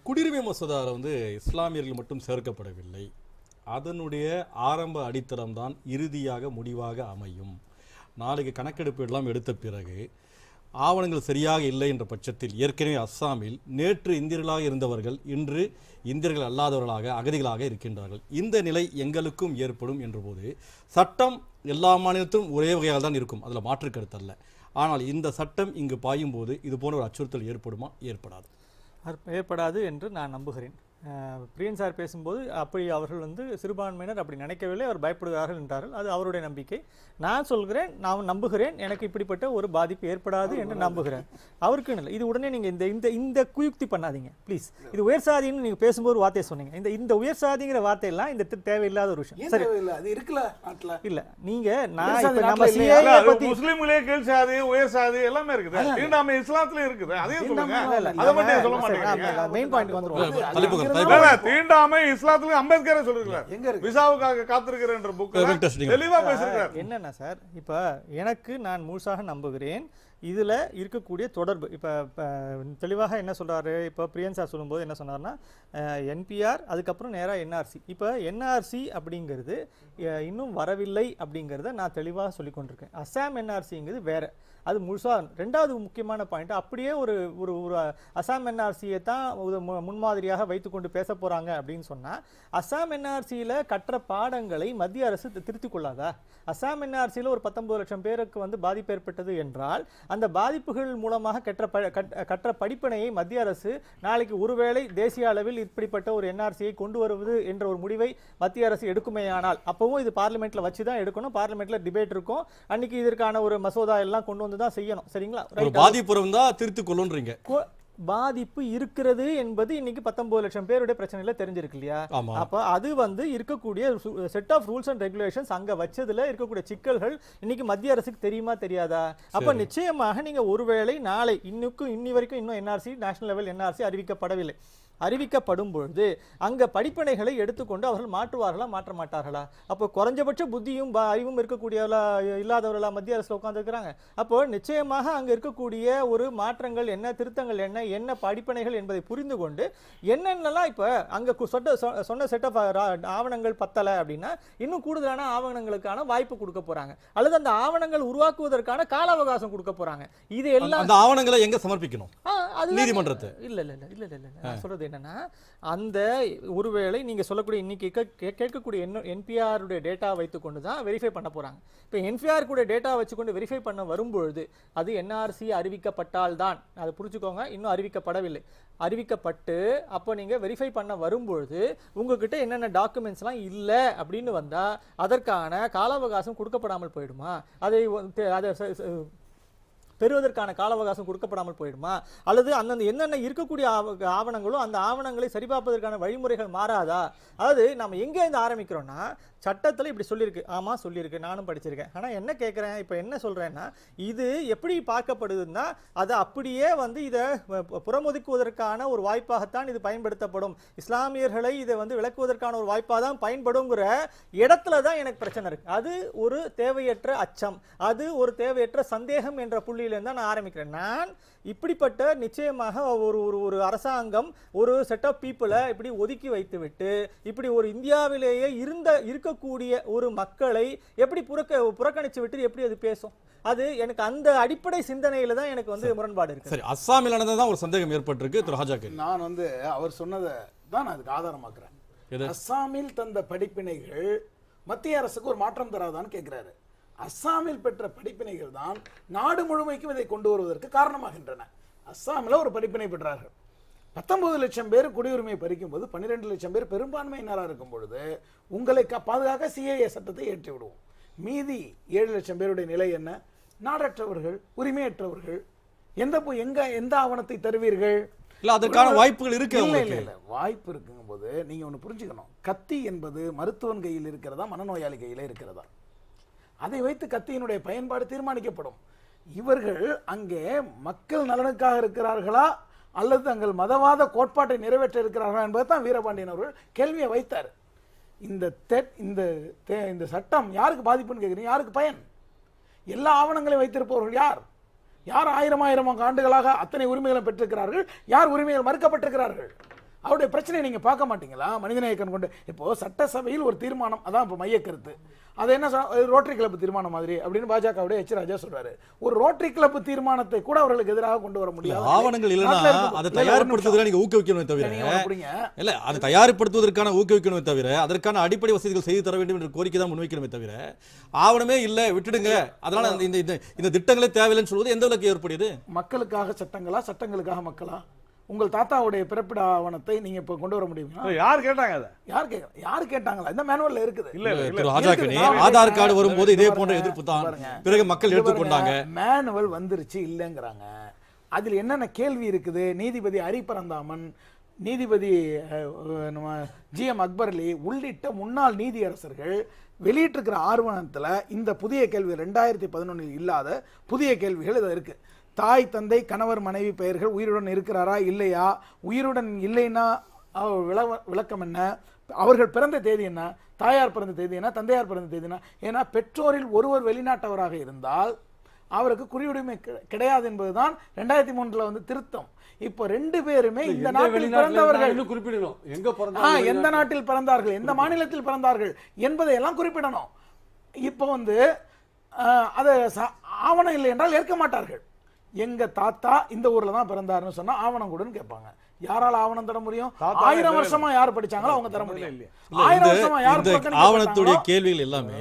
குடியுரிமை மசோதாவில் இஸ்லாமியர்கள் மட்டும் சேர்க்கப்படவில்லை, அதனுடைய ஆரம்ப அடித்தளம் தான் இறுதியாக முடிவாக அமையும். நாளைக்கு கணக்கெடுப்பு எல்லாம் எடுத்த பிறகு ஆவணங்கள் சரியாக இல்லை என்ற பட்சத்தில் ஏற்கனவே அஸ்ஸாமில் நேற்று இந்தியர்களாக இருந்தவர்கள் இன்று இந்தியர்கள் அல்லாதவர்களாக, அகதிகளாக இருக்கின்றார்கள். இந்த நிலை எங்களுக்கும் ஏற்படும் என்றபோது சட்டம் எல்லா மாநிலத்திலும் ஒரே வகையால் தான் இருக்கும், அதில் மாற்று கருத்தல்ல. ஆனால் இந்த சட்டம் இங்கு பாயும்போது இது போன்ற ஒரு அச்சுறுத்தல் ஏற்படுமா? ஏற்படாது என்று நான் நம்புகிறேன். பிரியன் சார் பேசும்போது அப்படி அவர்கள் வந்து சிறுபான்மையினர் அப்படி நினைக்கவில்லை, அவர் பயப்படுகிறார்கள் என்றார்கள். அது அவருடைய நம்பிக்கை. நான் சொல்கிறேன், நான் நம்புகிறேன், எனக்கு இப்படிப்பட்ட ஒரு பாதிப்பு ஏற்படாது என்று நம்புகிறேன். அவருக்கு இல்லை. இது உடனே நீங்கள் இந்த இந்த இந்த குயுக்தி பண்ணாதீங்க ப்ளீஸ். இது உயர் சாதின்னு நீங்கள் பேசும்போது வார்த்தையை சொன்னீங்க. இந்த இந்த உயர் சாதிங்கிற வார்த்தையெல்லாம் இந்த தேவையில்லாத ஒரு விஷயம். சரி, அது இருக்கல இல்லை. நீங்கள் நான் நம்ம சிஐஏ பற்றி முஸ்லீம்களே கீழ் சாதி உயர் சாதி எல்லாமே இருக்குது, நம்ம இஸ்லாத்துலேயும் இருக்குது. அதே சொல்லுங்கள், மெயின் பாயிண்ட் வந்துடும். தீண்டாமை இஸ்லாத்துல அம்பேத்கரே சொல்லிருக்காரு, விசாவுக்காக காத்திருக்கிறேன் என்ற புக்ல தெளிவா பேசிருக்காரு. என்னன்னா சார், இப்ப எனக்கு நான் முழுசாக நம்புகிறேன். இதில் இருக்கக்கூடிய தொடர்பு இப்போ தெளிவாக என்ன சொல்கிறாரு, இப்போ பிரியன் சார் சொல்லும்போது என்ன சொன்னார்னா, என்பிஆர் அதுக்கப்புறம் நேராக என்ஆர்சி. இப்போ என்ஆர்சி அப்படிங்கிறது இன்னும் வரவில்லை அப்படிங்கிறத நான் தெளிவாக சொல்லி கொண்டிருக்கேன். அசாம் என்ஆர்சிங்கிறது வேறு, அது முழுசாக. ரெண்டாவது முக்கியமான பாயிண்ட், அப்படியே ஒரு ஒரு ஒரு அசாம் என்ஆர்சியை தான் முன்மாதிரியாக வைத்து கொண்டு பேச போகிறாங்க அப்படின்னு சொன்னால், அசாம் என்ஆர்சியில் கற்ற பாடங்களை மத்திய அரசு திருத்திக் கொள்ளாதா? அசாம் என்ஆர்சியில் ஒரு 19 லட்சம் பேருக்கு வந்து பாதிப்பு ஏற்பட்டது என்றால், அந்த பாதிப்புகள் மூலமாக கற்ற படிப்பினையை மத்திய அரசு நாளைக்கு ஒருவேளை தேசிய அளவில் இப்படிப்பட்ட ஒரு என்ஆர்சியை கொண்டு வருவது என்ற ஒரு முடிவை மத்திய அரசு எடுக்குமேயானால், அப்பவும் இது பார்லிமெண்ட்ல வச்சு தான் எடுக்கணும். பார்லிமெண்ட்ல டிபேட் இருக்கும், அன்னைக்கு இதற்கான ஒரு மசோதா எல்லாம் கொண்டு வந்து தான் செய்யணும். சரிங்களா? பாதிப்புறம் தான் திருத்திக் கொள்ளுன்றீங்க. பாதிப்பு இருக்கிறது என்பது இன்னைக்கு 19 லட்சம் பேருடைய பிரச்சனையில தெரிஞ்சிருக்கு இல்லையா? அப்ப அது வந்து இருக்கக்கூடிய set of rules and regulations அங்க வச்சதுல இருக்கக்கூடிய சிக்கல்கள் இன்னைக்கு மத்திய அரசுக்கு தெரியுமா, தெரியாதா? அப்ப நிச்சயமாக நீங்க ஒருவேளை நாளை இன்னி வரைக்கும் இன்னும் என்ஆர்சி, நேஷனல் லெவல் என்ஆர்சி அறிவிக்கப்படவில்லை. அறிவிக்கப்படும் பொழுது அங்கே படிப்பனைகளை எடுத்துக்கொண்டு அவர்கள் மாற்றுவார்களா, மாற்ற மாட்டார்களா? அப்போ குறைஞ்சபட்ச புத்தியும் அறிவும் இருக்கக்கூடியவர்களா, இல்லாதவர்களா மத்திய அரசில் உட்காந்துருக்கிறாங்க? அப்போ நிச்சயமாக அங்கே இருக்கக்கூடிய ஒரு மாற்றங்கள் என்ன, திருத்தங்கள் என்ன, என்ன படிப்பனைகள் என்பதை புரிந்து கொண்டு என்னென்னலாம் இப்போ அங்கே சொன்ன செட் ஆஃப் ஆவணங்கள் பத்தலை அப்படின்னா இன்னும் கூடுதலான ஆவணங்களுக்கான வாய்ப்பு கொடுக்க போகிறாங்க, அல்லது அந்த ஆவணங்கள் உருவாக்குவதற்கான கால அவகாசம் கொடுக்க போகிறாங்க. இது எல்லாம் அந்த ஆவணங்களை எங்கே சமர்ப்பிக்கணும்? நீதிமன்றத்தை இல்லை சொல்கிறது என்னன்னா, அந்த ஒருவேளை நீங்க சொல்லக்கூடிய இன்னைக்கு கேட்கக்கூடிய என்பிஆர் உடைய டேட்டா வைத்துக்கொண்டு தான் வெரிஃபை பண்ண போறாங்க. இப்போ என்பிஆர் கூட டேட்டா வச்சுக்கொண்டு வெரிஃபை பண்ண வரும்பொழுது அது என்ஆர்சி அறிவிக்கப்பட்டால் தான், அதை புரிஞ்சுக்கோங்க, இன்னும் அறிவிக்கப்படவில்லை. அறிவிக்கப்பட்டு அப்போ நீங்கள் வெரிஃபை பண்ண வரும்பொழுது உங்ககிட்ட என்னென்ன டாக்குமெண்ட்ஸ்லாம் இல்லை அப்படின்னு வந்தால் அதற்கான கால அவகாசம் கொடுக்கப்படாமல் போயிடுமா? அதை பெறுவதற்கான கால அவகாசம் கொடுக்கப்படாமல் போயிடுமா? அல்லது அந்தந்த என்னென்ன இருக்கக்கூடிய ஆவணங்களும் அந்த ஆவணங்களை சரிபார்ப்பதற்கான வழிமுறைகள் மாறாதா? அதாவது நம்ம எங்கேருந்து ஆரம்பிக்கிறோன்னா, சட்டத்தில் இப்படி சொல்லியிருக்கு, ஆமாம் சொல்லியிருக்கு, நானும் படிச்சிருக்கேன். ஆனால் என்ன கேட்குறேன், இப்போ என்ன சொல்கிறேன்னா, இது எப்படி பார்க்கப்படுதுன்னா அதை அப்படியே வந்து இதை புறமுதுக்குவதற்கான ஒரு வாய்ப்பாகத்தான் இது பயன்படுத்தப்படும், இஸ்லாமியர்களை இதை வந்து விளக்குவதற்கான ஒரு வாய்ப்பாக தான் பயன்படுங்கிற இடத்துல தான் எனக்கு பிரச்சனை இருக்குது. அது ஒரு தேவையற்ற அச்சம், அது ஒரு தேவையற்ற சந்தேகம் என்ற புள்ளியிலேருந்து தான் நான் ஆரம்பிக்கிறேன். நான் இப்படிப்பட்ட நிச்சயமாக ஒரு ஒரு அரசாங்கம் ஒரு செட் ஆஃப் பீப்புளை இப்படி ஒதுக்கி வைத்து விட்டு இப்படி ஒரு இந்தியாவிலேயே இருக்கக்கூடிய ஒரு மக்களை எப்படி புறக்கணிச்சு விட்டு எப்படி அது பேசும்? அது எனக்கு அந்த அடிப்படை சிந்தனையில தான் எனக்கு வந்து முரண்பாடு இருக்கு. சரி, அஸ்ஸாமில் நடந்ததான் ஒரு சந்தேகம் ஏற்பட்டிருக்கு. நான் வந்து அவர் சொன்னதை தான் அதுக்கு ஆதாரமாக்குறேன். அஸ்ஸாமில் தந்த படிப்பினைகள் மத்திய அரசுக்கு ஒரு மாற்றம் தராதான்னு கேட்கிறாரு. அஸ்ஸாமில் பெற்ற படிப்பினைகள் தான் நாடு முழுமைக்கும் இதை கொண்டு வருவதற்கு காரணமாகின்றன. அஸ்ஸாமில் ஒரு படிப்பினை பெற்றார்கள். 19 லட்சம் பேர் குடியுரிமையை பறிக்கும் போது 12 லட்சம் பேர் பெரும்பான்மையினராக இருக்கும் பொழுது உங்களை பாதுகாக்க சிஏஏ சட்டத்தை ஏற்றி விடுவோம். மீதி 7 லட்சம் பேருடைய நிலை என்ன? நாடற்றவர்கள், உரிமையற்றவர்கள். எந்த ஆவணத்தை தருவீர்கள்? இல்லை, அதற்கான வாய்ப்புகள் இருக்கு. இல்லை வாய்ப்பு இருக்குங்கும் போது நீங்கள் ஒன்று புரிஞ்சுக்கணும். கத்தி என்பது மருத்துவன் கையில் இருக்கிறதா, மனநோயாளி கையில் இருக்கிறதா? அதை வைத்து கத்தியினுடைய பயன்பாடு தீர்மானிக்கப்படும். இவர்கள் அங்கே மக்கள் நலனுக்காக இருக்கிறார்களா அல்லது தங்கள் மதவாத கோட்பாட்டை நிறைவேற்ற இருக்கிறார்களா என்பதை தான் வீரபாண்டியன் அவர்கள் கேள்வியை வைத்தார். இந்த சட்டம் யாருக்கு பாதிப்புன்னு கேட்குறீங்க, யாருக்கு பயன்? எல்லா ஆவணங்களையும் வைத்திருப்பவர்கள் யார்? யார் 1000 ஆண்டுகளாக அத்தனை உரிமைகளை பெற்றிருக்கிறார்கள், யார் உரிமைகள் மறுக்கப்பட்டிருக்கிறார்கள்? அவருடைய பிரச்சனையை நீங்கள் பார்க்க மாட்டீங்களா? மனிதநேயக்கன் கொண்டு இப்போது சட்டசபையில் ஒரு தீர்மானம், அதான் இப்போ மையக்கருத்து. அது என்ன, ரோட்டரி கிளப் தீர்மானம் மாதிரி அப்படின்னு பாஜகவுடைய எச் ராஜா சொல்றாரு. ஒரு ரோட்டரி கிளப் தீர்மானத்தை கூட அவர்களுக்கு எதிராக கொண்டு வர முடியாது. ஆவணங்கள் இல்லைன்னா அதை தயார்படுத்துவதற்கு நீங்க ஊக்குவிக்கணுமே தவிர, இல்ல அதை தயார்படுத்துவதற்கான ஊக்குவிக்கணுமே தவிர, அதற்கான அடிப்படை வசதிகள் செய்து தர வேண்டும் என்ற கோரிக்கை தான் முன்வைக்கணுமே தவிர, ஆவணமே இல்லை விட்டுடுங்க அதனால இந்த திட்டங்களே தேவையில்லைன்னு சொல்வது எந்த அளவுக்கு ஏற்படுது? மக்களுக்காக சட்டங்களா, சட்டங்களுக்காக மக்களா? உங்கள் தாத்தாவுடைய பிறப்பிட ஆவணத்தை நீங்க இப்ப கொண்டு வர முடியுமா? யார் கேட்டாங்க அதை? யார் கேட்டாங்களா? இந்த மேனுவல்ல இருக்குது. இல்ல ராஜாக்கனே, ஆதார் கார்டு வரும்போது இதே போன்ற எதிர்ப்பு தான், பிறகு மக்கள் எடுத்துக்கொண்டாங்க. மேனுவல் வந்துருச்சு இல்லங்கறாங்க. அதில் என்னென்ன கேள்வி இருக்குது? நீதிபதி ஹரிபரந்தாமன், நீதிபதி நம்ம ஜிஎம் அக்பர்லி உள்ளிட்ட முன்னாள் நீதியரசர்கள் வெளியிட்டிருக்கிற ஆர்வணத்தில் இந்த புதிய கேள்வி 2011 இல்லாத புதிய கேள்விகள் இதில் இருக்குது. தாய் தந்தை கணவர் மனைவி பெயர்கள் உயிருடன் இருக்கிறாரா இல்லையா, உயிருடன் இல்லைன்னா விளக்கம் என்ன, அவர்கள் பிறந்த தேதி என்ன, தாயார் பிறந்த தேதி என்ன, தந்தையார் பிறந்த தேதி என்ன. ஏன்னா பெற்றோரில் ஒருவர் வெளிநாட்டவராக இருந்தால் அவருக்கு குடியுரிமை கிடையாது என்பதுதான் 2003 வந்து திருத்தம். இப்போ ரெண்டு பேருமே இந்த நாட்டில் பிறந்தவர்கள் குறிப்பிடணும், எந்த நாட்டில் பிறந்தார்கள், எந்த மாநிலத்தில் பிறந்தார்கள் என்பதை எல்லாம் குறிப்பிடணும். இப்போ வந்து அது ஆவணம் இல்லை என்றால் ஏற்க மாட்டார்கள். எங்க தாத்தா இந்த ஊர்ல தான் பிறந்தாருன்னு சொன்னா ஆவணம் கூடன்னு கேட்பாங்க. யாரால ஆவணம் தர முடியும்? 1000 வருஷமா யார் படிச்சாங்களோ அவங்க தர முடியும். 1000 வருஷமா யார் படிச்சாங்க? ஆவணத்துடைய கேள்விகள் எல்லாமே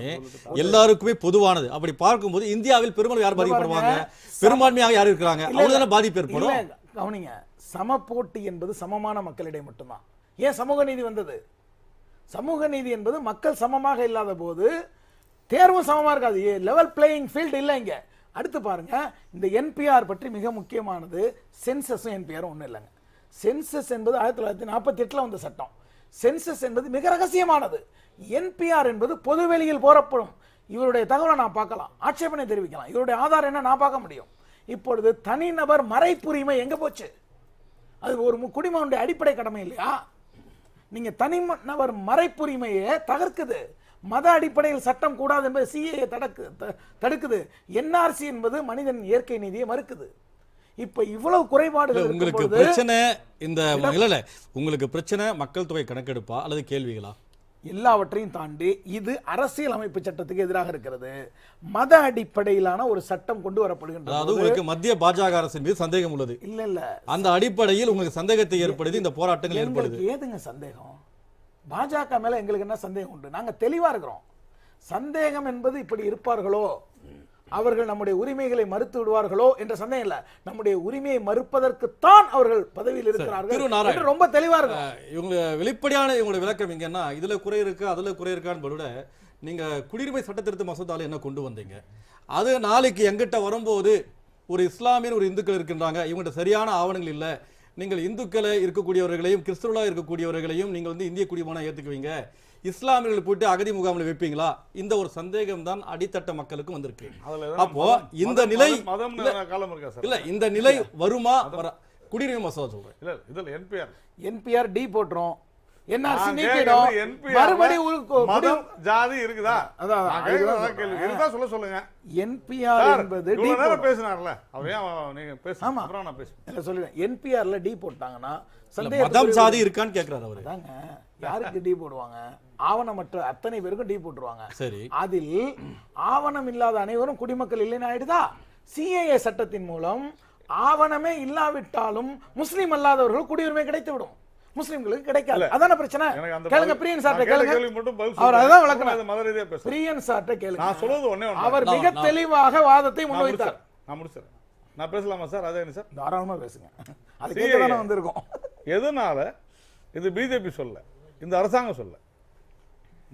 எல்லாருக்குமே பொதுவானது. அப்படி பார்க்கும்போது இந்தியாவில் பெரும்பாலும் யார் பாதிக்கப்படுவாங்க? பெரும்பான்மையாக யார் இருக்கிறாங்க அவங்கதான பாதிப்பு ஏற்படும். கவனிங்க, சமபோட்டி என்பது சமமான மக்களிடையே மட்டும்தான். ஏன் சமூக நீதி வந்தது? சமூக நீதி என்பது மக்கள் சமமாக இல்லாத போது தேர்வு சமமா இருக்காது. லெவல் பிளேயிங் ஃபீல்டு இல்லை இங்க. அடுத்து பாருங்க, இந்த என்பிஆர் பற்றி மிக முக்கியமானது. சென்சஸும் என்பிஆரும் ஒன்றும் இல்லைங்க. சென்சஸ் என்பது 1948 வந்த சட்டம். சென்சஸ் என்பது மிக ரகசியமானது. என்பிஆர் என்பது பொதுவெளியில் போறப்படும். இவருடைய தகவலை நான் பார்க்கலாம், ஆட்சேபனை தெரிவிக்கலாம், இவருடைய ஆதார் என்ன நான் பார்க்க முடியும். இப்பொழுது தனிநபர் மறைப்புரிமை எங்க போச்சு? அது ஒரு குடிமகனுடைய அடிப்படை கடமை இல்லையா? நீங்க தனிநபர் மறைப்புரிமையை தகர்க்குது. மத அடிப்படையில் சட்டம் கூடாது என்பது சிஏஏ தடுக்குது. என்ஆர்சி என்பது மனிதன் இயற்கை நீதியை மறுக்குது. இப்ப இவ்வளவு குறைபாடுகள் உங்களுக்கு பிரச்சனை. இந்த வகையில உங்களுக்கு பிரச்சனை மக்கள் தொகை கணக்கெடுப்பா அல்லது கேள்விகளா? எல்லாவற்றையும் தாண்டி இது அரசியல் அமைப்பு சட்டத்துக்கு எதிராக இருக்கிறது. மத அடிப்படையிலான ஒரு சட்டம் கொண்டு வரப்படுகின்றது. அது உங்களுக்கு மத்திய பாஜக அரசின் மீது சந்தேகம் உள்ளது இல்ல? இல்ல, அந்த அடிப்படையில் உங்களுக்கு சந்தேகத்தை ஏற்படுது இந்த போராட்டங்கள் ஏற்படுது. ஏதுங்க சந்தேகம்? பாஜக மேல எங்களுக்கு என்ன சந்தேகம் உண்டு? நாங்க தெளிவா இருக்கிறோம். சந்தேகம் என்பது இப்படி இருப்பார்களோ, அவர்கள் நம்முடைய உரிமைகளை மறுத்து விடுவார்களோ என்ற சந்தேகம் இல்ல. நம்முடைய உரிமையை மறுப்பதற்குத்தான் அவர்கள் பதவியில் இருக்கிறார்கள். ரொம்ப தெளிவா இருக்கும். இவங்க வெளிப்படையான இவங்களுடைய விளக்கம் இங்கன்னா இதுல குறை இருக்கு அதுல குறை இருக்கான்னு விட, நீங்க குடியுரிமை சட்ட திருத்த மசோதால என்ன கொண்டு வந்தீங்க, அது நாளைக்கு எங்கிட்ட வரும்போது ஒரு இஸ்லாமியர் ஒரு இந்துக்கள் இருக்கின்றாங்க, இவங்ககிட்ட சரியான ஆவணங்கள் இல்லை, நீங்கள் இந்துக்களை இருக்கக்கூடியவர்களையும் கிறிஸ்துவலாக இருக்கக்கூடியவர்களையும் நீங்கள் வந்து இந்திய குடிமகனாக ஏற்றுக்குவீங்க, இஸ்லாமியர்கள் போயிட்டு அகதி முகாமில் வைப்பீங்களா, இந்த ஒரு சந்தேகம் தான் அடித்தட்ட மக்களுக்கும் வந்திருக்கு. அப்போ இந்த நிலை இல்லை, இந்த நிலை வருமா? குடியுரிமை மசோதா சொல்றேன். இல்லை, இதில் என்பிஆர் டி போட்டுரும், ஆவணமற்ற அத்தனை பேருக்கும் டி போட்டுருவாங்க. அதில் ஆவணம் இல்லாத அனைவரும் குடிமக்கள் இல்லைன்னு ஆயிடுதா? சிஏஏ சட்டத்தின் மூலம் ஆவணமே இல்லாவிட்டாலும் முஸ்லிம் அல்லாதவர்கள் குடியுரிமை கிடைத்துவிடும். முஸ்லிம்களுக்கு கிடைக்காது. அதான பிரச்சனை. கேளுங்க பிரியன் சார்ட்ட, கேளுங்க அவர் அதான் விளக்கணும். மத ரீதியா பேச பிரியன் சார்ட்ட கேளுங்க. நான் சொல்றது ஒண்ணே ஒண்ணு. அவர் மிக தெளிவாக வாதத்தை முன்வைத்தார். நான் முடிச்சறேன். நான் பேசலாமா சார்? அதே என்ன சார், தாராளமா பேசுங்க. அது கேட்டதானே வந்திருக்கோம். எதனால இது பிஜேபி சொல்ல, இந்த அரசாங்கம் சொல்ல,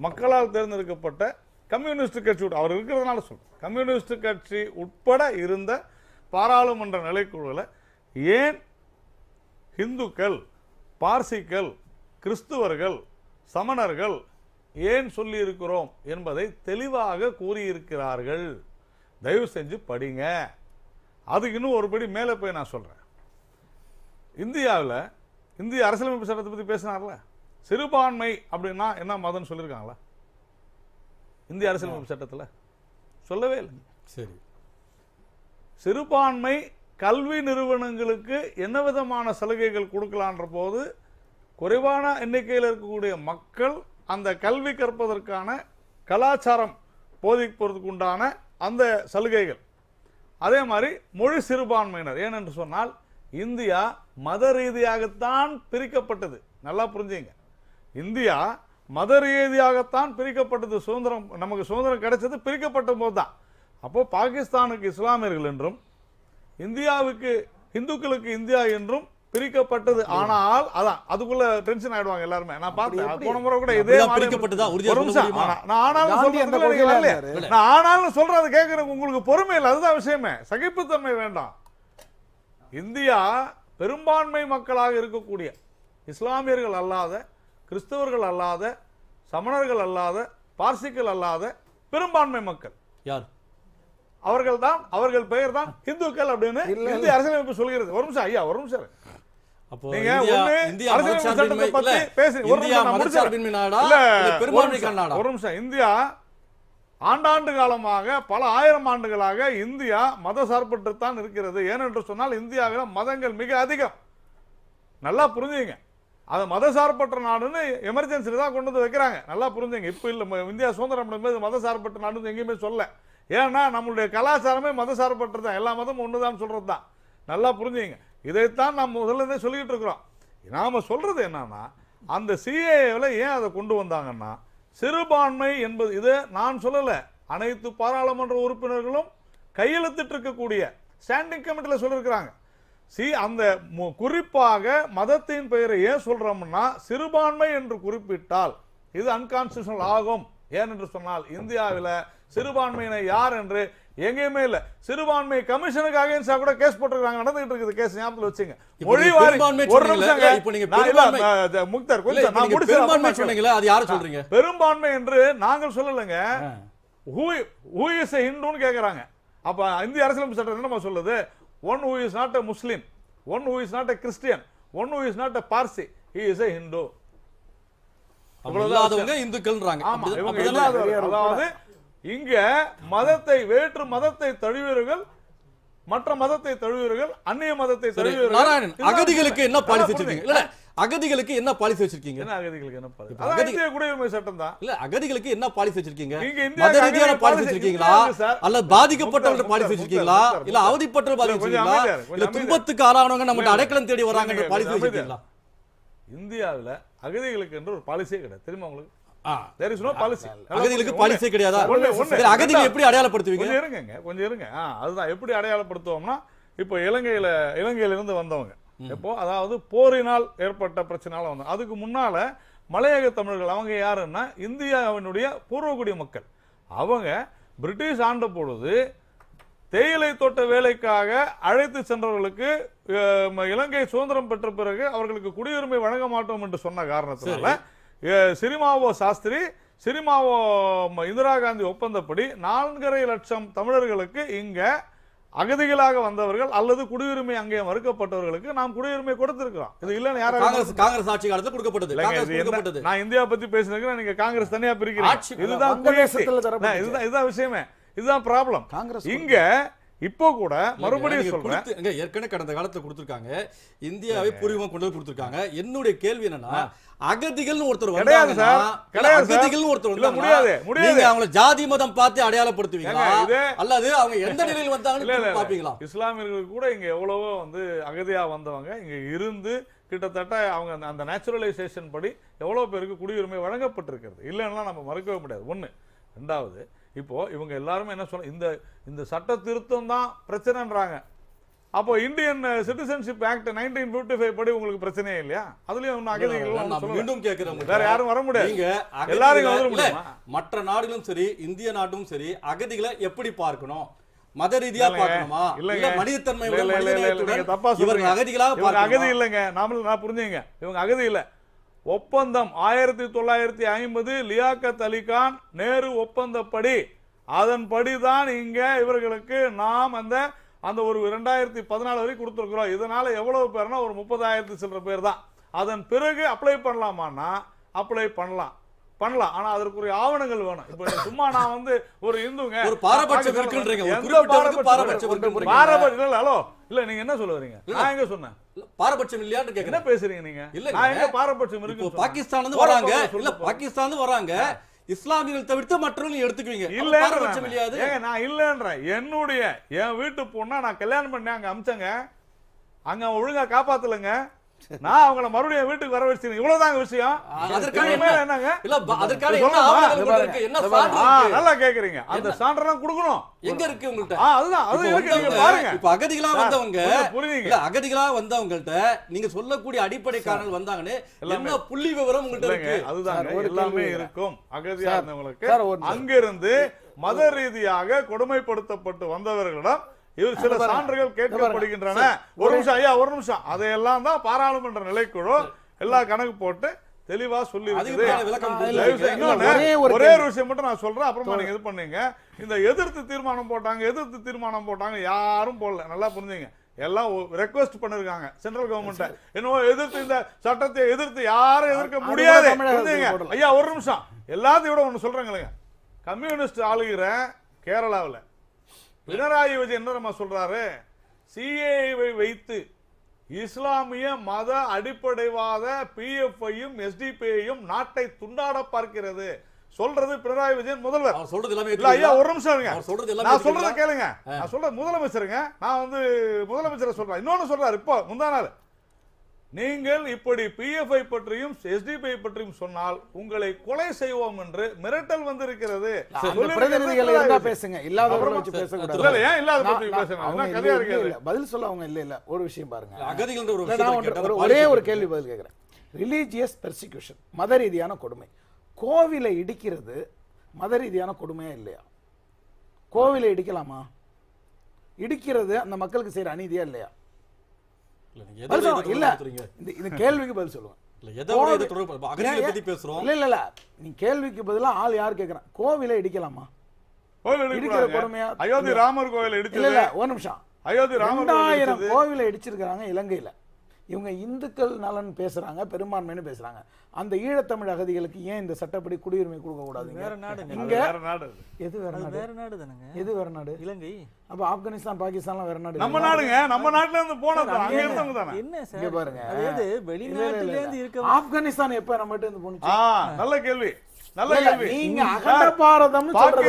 மக்களால் தேர்ந்தெடுக்கப்பட்ட கம்யூனிஸ்ட் கட்சி அவர் இருக்கிறதுனால சொல்ல, கம்யூனிஸ்ட் கட்சி உட்பட இருந்த பாராளுமன்ற நிலைக்குழுவில் ஏன் இந்துக்கள், பார்சிக்கள், கிறிஸ்துவர்கள், சமணர்கள் ஏன் சொல்லியிருக்கிறோம் என்பதை தெளிவாக கூறியிருக்கிறார்கள். தயவு செஞ்சு படிங்க. அதுக்கு இன்னும் ஒருபடி மேலே போய் நான் சொல்கிறேன். இந்தியாவில் இந்திய அரசியலமைப்பு சட்டத்தை பற்றி பேசினார்ல, சிறுபான்மை அப்படின்னா என்ன மதம்னு சொல்லியிருக்காங்களா இந்திய அரசியலமைப்பு சட்டத்தில்? சொல்லவே இல்லைங்க. சரி, சிறுபான்மை கல்வி நிறுவனங்களுக்கு என்ன விதமான சலுகைகள் கொடுக்கலான்ற போது குறைவான எண்ணிக்கையில் இருக்கக்கூடிய மக்கள் அந்த கல்வி கற்பதற்கான கலாச்சாரம் போதிப்பதற்கு உண்டான அந்த சலுகைகள். அதே மாதிரி மொழி சிறுபான்மையினர், ஏனென்று சொன்னால் இந்தியா மத ரீதியாகத்தான் பிரிக்கப்பட்டது. நல்லா புரிஞ்சுங்க, இந்தியா மத ரீதியாகத்தான் பிரிக்கப்பட்டது. சுதந்திரம் நமக்கு சுதந்திரம் கிடைச்சது பிரிக்கப்பட்ட போது தான். அப்போது பாகிஸ்தானுக்கு இஸ்லாமியர்கள் என்றும், இந்தியாவுக்கு இந்துக்களுக்கு இந்தியா என்றும் பிரிக்கப்பட்டது. ஆனால் அதான் அதுக்குள்ள டென்ஷன் ஆயிடுவாங்க எல்லாருமே. நான் பார்த்தேன் போன முறை கூட இதே பிரிக்கப்பட்டதா ஆனாலும் சொல்றது கேட்கற உங்களுக்கு பொறுமை இல்லை. அதுதான் விஷயமே, சகிப்புத்தன்மை வேண்டாம். இந்தியா பெரும்பான்மை மக்களாக இருக்கக்கூடிய இஸ்லாமியர்கள் அல்லாத, கிறிஸ்தவர்கள் அல்லாத, சமணர்கள் அல்லாத, பார்சிகள் அல்லாத பெரும்பான்மை மக்கள் யார் அவர்கள் தான், அவர்கள் பெயர் தான் இந்துக்கள் அப்படின்னு இந்திய அரசியலமைப்பு சொல்கிறது. ஒரு நிமிஷம் ஐயா, ஒரு நிமிஷம். இந்தியா ஆண்டாண்டு காலமாக, பல ஆயிரம் ஆண்டுகளாக இந்தியா மத சார்பற்றுத்தான் இருக்கிறது. ஏனென்று சொன்னால் இந்தியாவில் மதங்கள் மிக அதிகம். நல்லா புரிஞ்சுங்க, அது மத சார்பற்ற நாடுன்னு எமர்ஜென்சி தான் கொண்டு வந்து வைக்கிறாங்க. நல்லா புரிஞ்சுங்க. இப்போ இல்லை, இந்தியா சுதந்திரம் மத சார்பற்ற நாடுன்னு எங்கேயுமே சொல்ல. ஏன்னா நம்மளுடைய கலாச்சாரமே மத சார்பற்றது தான், எல்லா மதமும் ஒன்று தான் சொல்கிறது தான். நல்லா புரிஞ்சுங்க. இதைத்தான் நாம் முதல்ல சொல்லிக்கிட்டு இருக்கிறோம். நாம் சொல்கிறது என்னன்னா, அந்த சிஏஏவில் ஏன் அதை கொண்டு வந்தாங்கன்னா, சிறுபான்மை என்பது, இது நான் சொல்லலை, அனைத்து பாராளுமன்ற உறுப்பினர்களும் கையெழுத்திட்டிருக்கக்கூடிய ஸ்டாண்டிங் கமிட்டியில் சொல்லியிருக்கிறாங்க. அந்த குறிப்பாக மதத்தின் பெயரை ஏன் சொல்கிறோம்னா, சிறுபான்மை என்று குறிப்பிட்டால் இது அன்கான்ஸ்டியூஷனல் ஆகும். ஏனென்று சொன்னால் இந்தியாவில் சிறுபான்மையினை யார் என்று எங்கேயுமே இல்லை. சிறுபான்மை கமிஷனுக்கு அகைன்ஸ்டா கூட கேஸ் போட்டுருக்காங்க, நடந்துகிட்டு இருக்குது கேஸ். ஞாபகத்துல வச்சுங்க. மொழிவாரி பெரும்பான்மை என்று நாங்கள் சொல்லலைங்க, ஹிந்துன்னு கேட்கறாங்க. அப்ப இந்திய அரசியலமைப்பு சட்டம் என்ன சொல்லுது? One who is not a Muslim, one who is not a Christian, one who is not a Parsi, he is a Hindu. அதாவது இங்க மதத்தை, வேற்று மதத்தை தழுவியவர்கள், மற்ற மதத்தை தழுவியவர்கள், அந்நிய மதத்தை தழுவியவர்கள் அகதிகளுக்கு என்ன பாலிசி வச்சிருக்கீங்க? அகதிகளுக்கு என்ன பாலிசி வச்சிருக்கீங்க? குடியுரிமை சட்டம் தான் இல்ல, அகதிகளுக்கு என்ன பாலிசி வச்சிருக்கீங்க? மத ரீதியான பாலிசி வச்சிருக்கீங்களா, அல்ல பாதிக்கப்பட்டவர்கள் பாலிசி வச்சிருக்கீங்களா, இல்ல அவதிப்பட்ட பாலிசி வச்சிருக்கீங்களா, இல்ல துன்பத்துக்கு ஆளானவங்க நம்ம அடைக்கலம் தேடி வராங்கன்ற பாலிசி வச்சிருக்கீங்களா? இந்தியாவில் அகதிகளுக்கு என்று ஒரு பாலிசியே கிடையாது. தெரியுமா உங்களுக்கு? பாலிசி கிடையாது. அகதிகளை எப்படி அடையாளப்படுத்துவீங்க? கொஞ்சம் இருங்க. அதுதான் எப்படி அடையாளப்படுத்துவோம்னா, இப்போ இலங்கையிலிருந்து வந்தவங்க, இப்போ அதாவது போரினால் ஏற்பட்ட பிரச்சனையால வந்தோம். அதுக்கு முன்னால மலையக தமிழர்கள், அவங்க யாருன்னா இந்தியாவினுடைய பூர்வகுடி மக்கள். அவங்க பிரிட்டிஷ் ஆண்ட பொழுது தேயிலை தோட்ட வேலைக்காக அழைத்து சென்றவர்களுக்கு இலங்கை சுதந்திரம் பெற்ற பிறகு அவர்களுக்கு குடியுரிமை வழங்க மாட்டோம் என்று சொன்ன காரணத்தினால சிரிமாவோ சாஸ்திரி, சிரிமாவோ இந்திரா காந்தி ஒப்பந்தப்படி 4,50,000 தமிழர்களுக்கு இங்கே அகதிகளாக வந்தவர்கள் அல்லது குடியுரிமை அங்கே மறுக்கப்பட்டவர்களுக்கு நாம் குடியுரிமை கொடுத்திருக்கிறோம். இது இல்லைன்னு யாரும் காங்கிரஸ் ஆட்சி காலத்தில் கொடுக்கப்பட்டது. நான் இந்தியா பத்தி பேசினேன், நீங்க காங்கிரஸ் தனியா பிரிக்கிறீங்க. இதுதான் விஷயமே, இதுதான் ப்ராப்ளம். இங்க இப்போ கூட மறுபடியும் சொல்றேன், ஏற்கனவே கடந்த காலத்துல கொடுத்திருக்காங்க, இந்தியாவை பூர்வீகமா கொண்டு வந்து கொடுத்திருக்காங்க. என்னுடைய கேள்வி என்னன்னா, அகதிகள் ஒருத்தர் அவங்கள ஜாதி மதம் பார்த்து அடையாளப்படுத்துவீங்களா, அல்லது அவங்க எந்த நிலையில் வந்தாங்கன்னு பாப்பீங்களா? இஸ்லாமியர்கள் கூட இங்க எவ்வளவோ வந்து அகதியா வந்தவங்க இங்க இருந்து கிட்டத்தட்ட அவங்க அந்த நேச்சுரலைசேஷன் படி எவ்வளவு பேருக்கு குடியுரிமை வழங்கப்பட்டிருக்கிறது. இல்லைன்னா நம்ம மறுக்கவே முடியாது. ஒண்ணு. ரெண்டாவது, இப்போ இவங்க எல்லாருமே என்ன சொல்ல, இந்த இந்த சட்ட திருத்தம் தான் பிரச்சனைன்றாங்க. அப்போ இந்தியன் சிட்டிசன்ஷிப் ஆக்ட் 1955 படி உங்களுக்கு பிரச்சனையே இல்லையா? அதுலயும் மீண்டும் கேட்கிறவங்க வேற யாரும் வர முடியாது. எல்லாரும் மற்ற நாடுகளும் சரி, இந்திய நாடும் சரி, அகதிகளை எப்படி பார்க்கணும்? மத ரீதியா பார்க்கணுமா, இல்ல மனிதத்தன்மை? இவங்க அகதி இல்லைங்க, நாமளும் நான் புரிஞ்சுங்க, இவங்க அகதி இல்லை. ஒப்பந்தம் 1950 லியாக்கத் அலிகான் நேரு ஒப்பந்தப்படி, அதன்படிதான் இங்க இவர்களுக்கு நாம் அந்த அந்த ஒரு 2014 வரைக்கும் கொடுத்துருக்குறோம். இதனால எவ்வளவு பேர்னா ஒரு 30,000 பேர் தான். அதன் பிறகு அப்ளை பண்ணலாமான்னா அப்ளை பண்ணலாம், ஆனா அதற்குரிய ஆவணங்கள் வேணும். இப்ப சும்மா நான் வந்து ஒரு இந்துங்க ஒரு பாரபட்சம் இல்ல, நீங்க என்ன சொல்ல வரீங்க? நான் எங்க சொன்னேன் பாரபட்சம் இல்லையான்னு கேக்குறேன். என்ன பேசுறீங்க நீங்க? இல்ல, நான் எங்க பாரபட்சம் இருக்கு? பாகிஸ்தான்ல வராங்க, இல்ல பாகிஸ்தான்ல வராங்க, இஸ்லாமியர்கள் தவிர்த்து மற்றவங்க எடுத்துக்குவீங்க. இல்ல பாரபட்சம் இல்லையாது. ஏங்க நான் இல்லன்றேன். என்னுடைய என் வீட்டு பொண்ணா நான் கல்யாணம் பண்ணி அங்க அமிச்சங்க, அங்க ஒழுங்கா காப்பாத்தலங்க, நான் அவங்கள மறுபடியும் வீட்டுக்கு வர வச்சு இவ்வளவுதாங்க விஷயம். நல்லா கேக்குறீங்க, அந்த சான்றெல்லாம் கொடுக்கணும். எங்க இருக்கு உங்கள்கிட்ட அகதிகளா வந்தவங்கள்ட்ட நீங்க சொல்லக்கூடிய அடிப்படை காரணம் வந்தாங்கன்னு எல்லாமே புள்ளி விவரம் உங்கள்கிட்ட இருக்கு. அதுதான் எல்லாமே இருக்கும். அகதியா இருந்தவங்களுக்கு அங்க இருந்து மத ரீதியாக கொடுமைப்படுத்தப்பட்டு வந்தவர்களிடம் இவர் சில சான்றுகள் கேட்கப்படுகின்றன. ஒரு நிமிஷம் ஐயா, ஒரு நிமிஷம். அதையெல்லாம் தான் பாராளுமன்ற நிலைக்குழு எல்லா கணக்கு போட்டு தெளிவா சொல்லி இருக்குது. ஒரே ஒரு விஷயம் மட்டும் நான் சொல்றேன், அப்புறமா நீங்க இது பண்ணீங்க. இந்த எதிர்த்து தீர்மானம் போட்டாங்க, எதிர்த்து தீர்மானம் போட்டாங்க, யாரும் போடல. நல்லா புரிஞ்சுங்க. எல்லாம் ரெக்வெஸ்ட் பண்ணிருக்காங்க சென்ட்ரல் கவர்மெண்ட்டை. இன்னும் எதிர்த்து இந்த சட்டத்தை எதிர்த்து யாரும் எதிர்க்க முடியாது. ஐயா ஒரு நிமிஷம், எல்லாத்தையும் விட ஒண்ணு சொல்றேங்க. கம்யூனிஸ்ட் ஆளுகிற கேரளாவில் பினராயி விஜயன் என்ன நம்ம சொல்றாரு, சிஏவை வைத்து இஸ்லாமிய மத அடிப்படைவாத பிஎஃப்ஐயும் எஸ்டிபிஐயும் நாட்டை துண்டாட பார்க்கிறது சொல்றது பினராயி விஜயன் முதல்வர். ஒரு நிமிஷம் கேளுங்க, நான் சொல்ற முதலமைச்சருங்க, நான் வந்து முதலமைச்சரை சொல்றேன். இன்னொன்னு சொல்றாரு இப்போ முந்தா நாள், நீங்கள் இப்படி பிஎஃப்ஐ பற்றியும் எஸ்டிபிஐ பற்றியும் சொன்னால் உங்களை கொலை செய்வோம் என்று மிரட்டல் வந்திருக்கிறது. பதில் சொல்ல அவங்க இல்ல இல்ல ஒரு விஷயம் பாருங்க. ஒரே ஒரு கேள்வி பதில் கேட்கிறேன். ரிலீஜியஸ் பெர்சிக்யூஷன், மத ரீதியான கொடுமை, கோவிலை இடிக்கிறது மத ரீதியான கொடுமையா இல்லையா? கோவிலை இடிக்கலாமா? இடிக்கிறது அந்த மக்களுக்கு செய்யற அநீதியா இல்லையா? கேள்விக்கு பதில் சொல்லுங்க. ஆள் யார் கேக்குறான்? கோவிலை இடிக்கலாமா? அயோத்தி ராமர் கோவிலை இடிச்சல. ஒரு நிமிஷம், அயோத்தி ராமர் 2000 கோவிலை இடிச்சிருக்காங்க இலங்கையில. இவங்க இந்துக்கள் நலன் பேசுறாங்க, பெரும்பான்மைன்னு பேசுறாங்க. அந்த ஈழத்தமிழ் அகதிகளுக்கு ஏன் இந்த சட்டப்படி குடியுரிமை கொடுக்க கூடாது? இலங்கை, அப்ப ஆப்கானிஸ்தான், பாகிஸ்தான் வேற நாடு. நம்ம நாடுங்க, நம்ம நாட்டுல இருந்து போனது என்ன சார் பாருங்க. அதாவது வெளிநாட்டுல இருந்து இருக்க ஆப்கானிஸ்தான் எப்ப நம்ம இருந்து போனுச்சு? நல்ல கேள்வி. ஆப்கானிஸ்தான் எப்ப அண்டை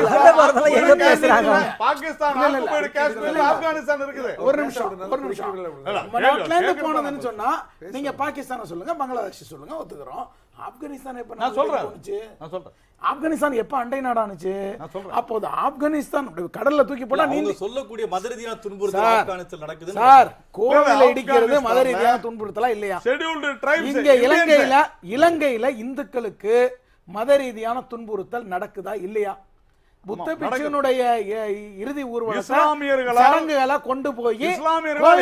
நாடானுச்சு? அப்போது ஆப்கானிஸ்தான் கடல்ல தூக்கி போட்டா நீங்க சொல்லக்கூடிய மத ரீதியான துன்புறுத்தல் நடக்குது சார். கோவிலை இடிக்கிறது மத ரீதியான துன்புறுத்தலா இல்லையா? இங்க இலங்கையில இந்துக்களுக்கு மத ரீதியான துன்புறுத்தல் நடக்குதா இல்லையா? புத்த பிக்ஷனுடைய இறுதி ஊர்வலங்களை கொண்டு போய் இஸ்லாமியர்களால